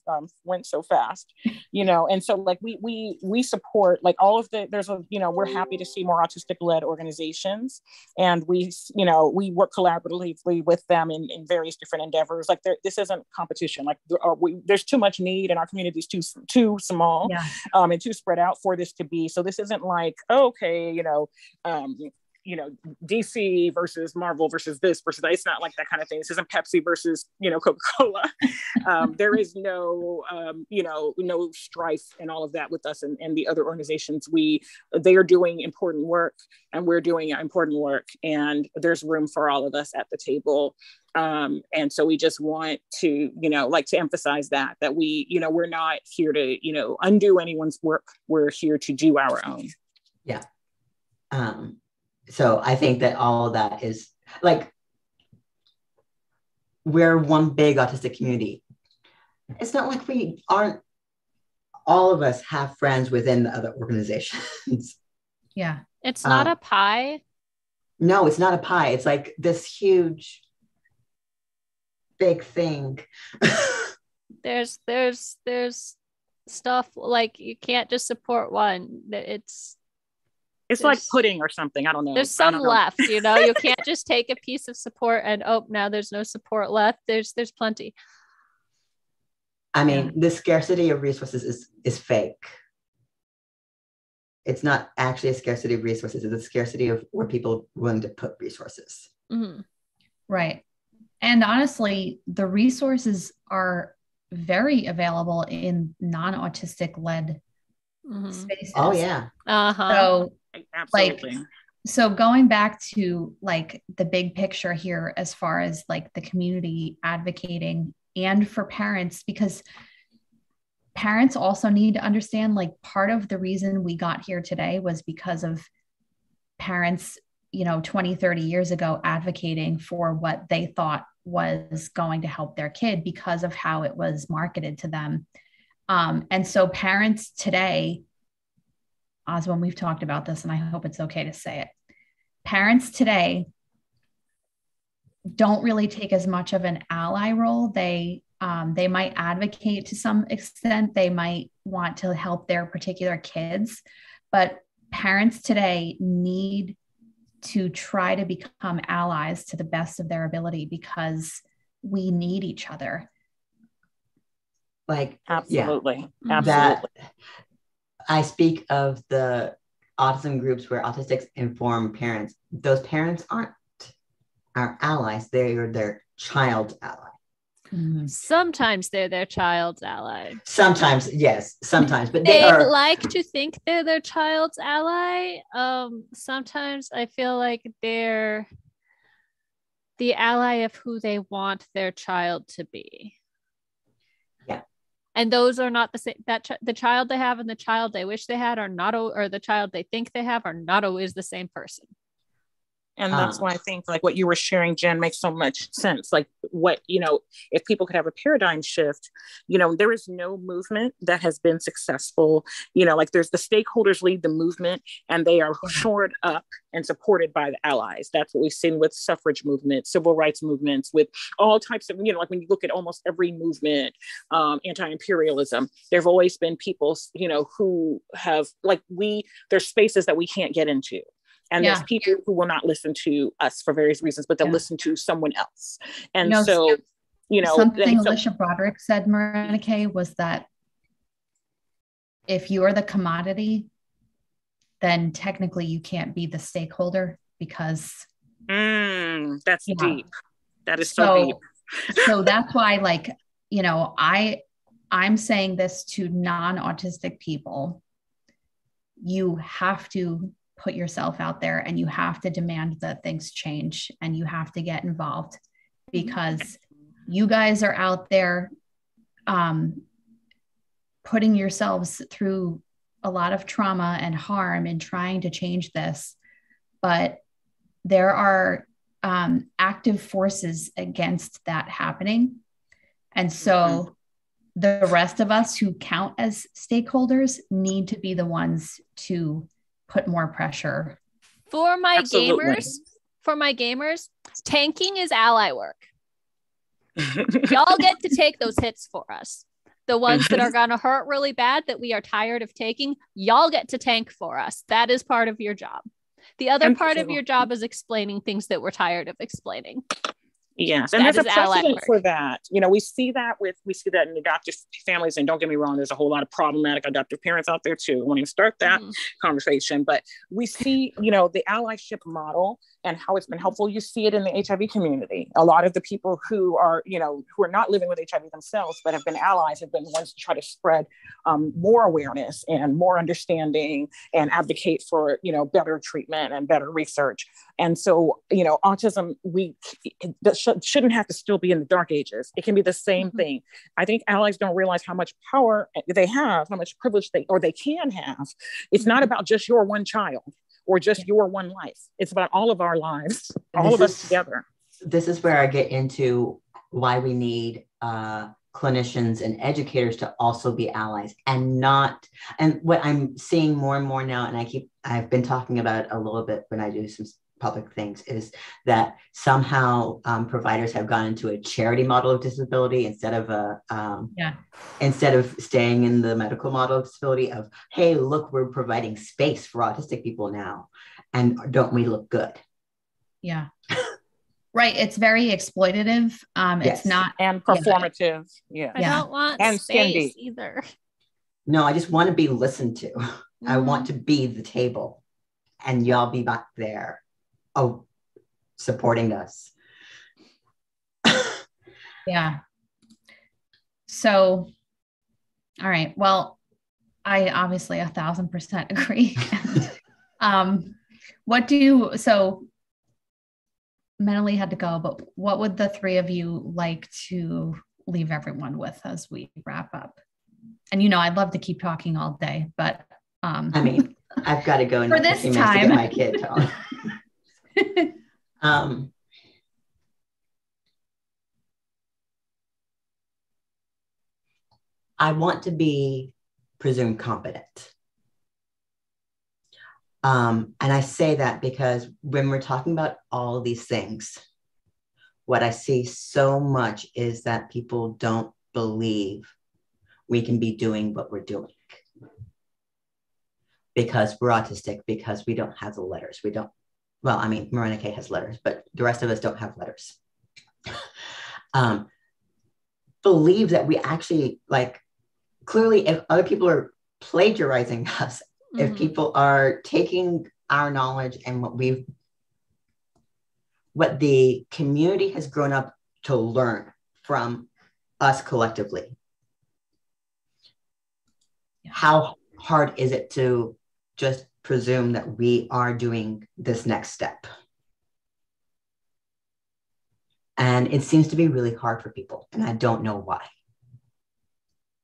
went so fast, And so, like, we support like all of the. There's we're happy to see more autistic-led organizations, and we work collaboratively with them in various different endeavors. Like, this isn't competition. Like, there's too much need, and our community is too small, and too spread out for this to be. So this isn't like, you know, DC versus Marvel versus this versus that. It's not like that kind of thing. This isn't Pepsi versus, you know, Coca-Cola. There is no, you know, no strife and all of that with us and the other organizations. They are doing important work and we're doing important work, and there's room for all of us at the table. And so we just want to, you know, like to emphasize that we, you know, we're not here to, you know, undo anyone's work. We're here to do our own. Yeah. So I think that all of that is like, we're one big autistic community. It's not like we aren't, all of us have friends within the other organizations. Yeah. It's not a pie. No, it's not a pie. It's like this huge big thing. there's stuff like you can't just support one. It's like pudding or something. I don't know. There's some left, you know. You can't just take a piece of support and oh, now there's no support left. There's plenty. I mean, the scarcity of resources is fake. It's not actually a scarcity of resources. It's a scarcity of where people are willing to put resources. Mm-hmm. Right. And honestly, the resources are very available in non-autistic led spaces. Oh yeah. Uh-huh. So absolutely. Like, so going back to like the big picture here, as far as like the community advocating and for parents, because parents also need to understand, like part of the reason we got here today was because of parents, you know, 20, 30 years ago advocating for what they thought was going to help their kid because of how it was marketed to them. And so parents today, Oswin, we've talked about this and I hope it's okay to say it. Parents today don't really take as much of an ally role. They might advocate to some extent. They might want to help their particular kids, but parents today need to try to become allies to the best of their ability because we need each other. Like, absolutely. Yeah, absolutely. I speak of the autism groups where autistics inform parents. Those parents aren't our allies. They are their child's ally. Mm-hmm. Sometimes they're their child's ally. Sometimes, yes, sometimes, but they are... like to think they're their child's ally. Sometimes I feel like they're the ally of who they want their child to be. Yeah, and those are not the same. The child they have and the child they wish they had are not, or the child they think they have are not always the same person. And that's why I think like what you were sharing, Jen, makes so much sense. Like what, you know, if people could have a paradigm shift, you know, there is no movement that has been successful. You know, like there's the stakeholders lead the movement and they are shored up and supported by the allies. That's what we've seen with suffrage movements, civil rights movements, with all types of, you know, like when you look at almost every movement, anti-imperialism, there've always been people, you know, who have like there's spaces that we can't get into. And there's people who will not listen to us for various reasons, but they'll listen to someone else. And you know, so, you know, something Alicia Broderick said, Morénike, was that if you are the commodity, then technically you can't be the stakeholder because that's deep. That is so deep. So that's why, like, you know, I'm saying this to non-autistic people. You have to put yourself out there and you have to demand that things change and you have to get involved because you guys are out there putting yourselves through a lot of trauma and harm in trying to change this. But there are active forces against that happening. And so the rest of us who count as stakeholders need to be the ones to put more pressure. For my gamers, tanking is ally work. Y'all get to take those hits for us. The ones that are going to hurt really bad that we are tired of taking, y'all get to tank for us. That is part of your job. The other part of your job is explaining things that we're tired of explaining. Yes. And there's a precedent for that. You know, we see that in adoptive families, and don't get me wrong, there's a whole lot of problematic adoptive parents out there too. I won't even start that conversation, but we see, you know, the allyship model and how it's been helpful. You see it in the HIV community. A lot of the people who are, you know, who are not living with HIV themselves, but have been allies, have been the ones to try to spread more awareness and more understanding and advocate for, you know, better treatment and better research. And so, you know, autism, shouldn't have to still be in the dark ages. It can be the same thing. I think allies don't realize how much power they have, how much privilege they can have. It's not about just your one child or just your one life. It's about all of our lives, all of us together. This is where I get into why we need clinicians and educators to also be allies and not, and what I'm seeing more and more now, and I've been talking about it a little bit when I do some public things, is that somehow providers have gone into a charity model of disability instead of staying in the medical model of disability of, hey, look, we're providing space for autistic people now, and don't we look good? Yeah, right. It's very exploitative. It's not, and performative. Yeah, I don't want and space either. No, I just want to be listened to. Mm-hmm. I want to be the table, and y'all be back there. Oh, supporting us. Yeah. So, all right. Well, I obviously 1,000% agree. Menalee had to go, but what would the three of you like to leave everyone with as we wrap up? And, you know, I'd love to keep talking all day, but. I mean, I've got to go for this time. To get my kid home. I want to be presumed competent. And I say that because when we're talking about all these things, what I see so much is that people don't believe we can be doing what we're doing because we're autistic, because we don't have the letters. We don't. Well, I mean, Morénike has letters, but the rest of us don't have letters. Believe that we actually, like, clearly if other people are plagiarizing us, if people are taking our knowledge and what the community has grown up to learn from us collectively, how hard is it to just presume that we are doing this next step? And it seems to be really hard for people, and I don't know why.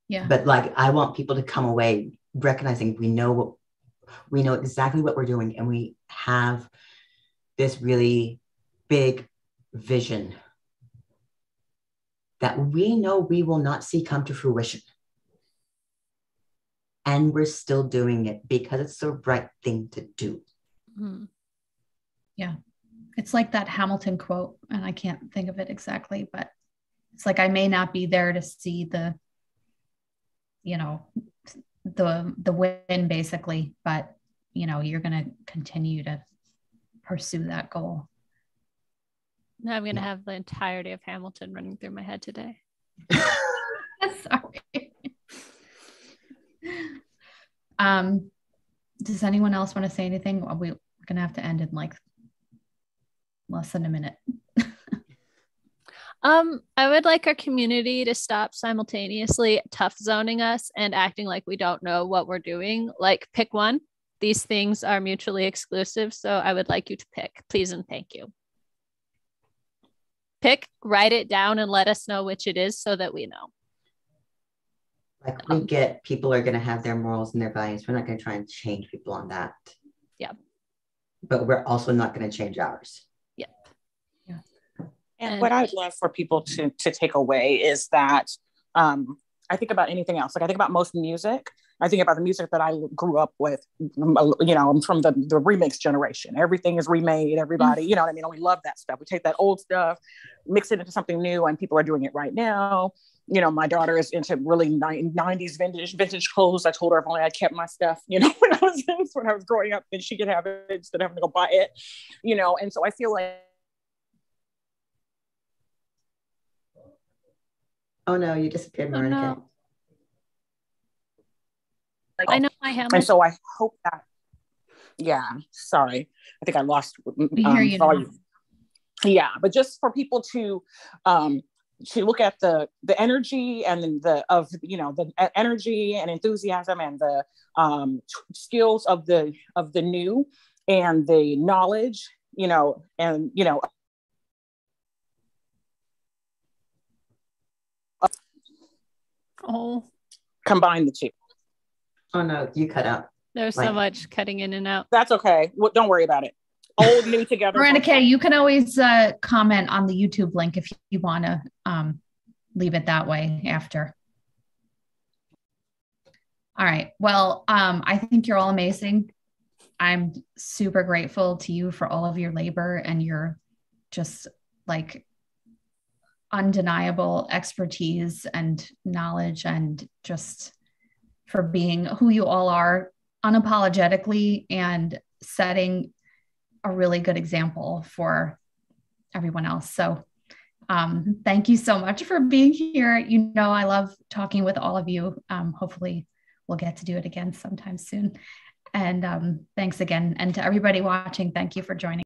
Yeah. But like, I want people to come away recognizing we know exactly what we're doing, and we have this really big vision that we know we will not see come to fruition. And we're still doing it because it's the right thing to do. Mm-hmm. Yeah. It's like that Hamilton quote, and I can't think of it exactly, but it's like, I may not be there to see the, you know, the win basically, but you know, you're going to continue to pursue that goal. Now I'm going to have the entirety of Hamilton running through my head today. Sorry. Does anyone else want to say anything? We're going to have to end in like less than a minute. I would like our community to stop simultaneously tough zoning us and acting like we don't know what we're doing. Like, pick one. These things are mutually exclusive. So I would like you to pick, please and thank you. Pick, write it down, and let us know which it is so that we know. Like, we get people are going to have their morals and their values. We're not going to try and change people on that. Yeah. But we're also not going to change ours. Yep. Yeah. And what I would love for people to take away is that I think about anything else. Like, I think about most music. I think about the music that I grew up with. You know, I'm from the remix generation. Everything is remade, everybody, you know what I mean? And we love that stuff. We take that old stuff, mix it into something new, and people are doing it right now. You know, my daughter is into really 90s vintage clothes. I told her if only I kept my stuff, you know, when I was growing up, then she could have it instead of having to go buy it, you know. And so I feel like Oh no, you disappeared, Morénike. No. Like, I know I have. And so I hope that, yeah, sorry. I think I lost volume. Yeah, but just for people to look at the energy and the energy and enthusiasm and the skills of the new and the knowledge, combine the two. Oh no, you cut out. There's so much cutting in and out. That's okay. Well, don't worry about it. Old, new together. Morénike, you can always comment on the YouTube link if you want to leave it that way after. All right. Well, I think you're all amazing. I'm super grateful to you for all of your labor and your just like undeniable expertise and knowledge, and just for being who you all are unapologetically and setting a really good example for everyone else. So thank you so much for being here. You know, I love talking with all of you. Hopefully we'll get to do it again sometime soon. And thanks again. And to everybody watching, thank you for joining.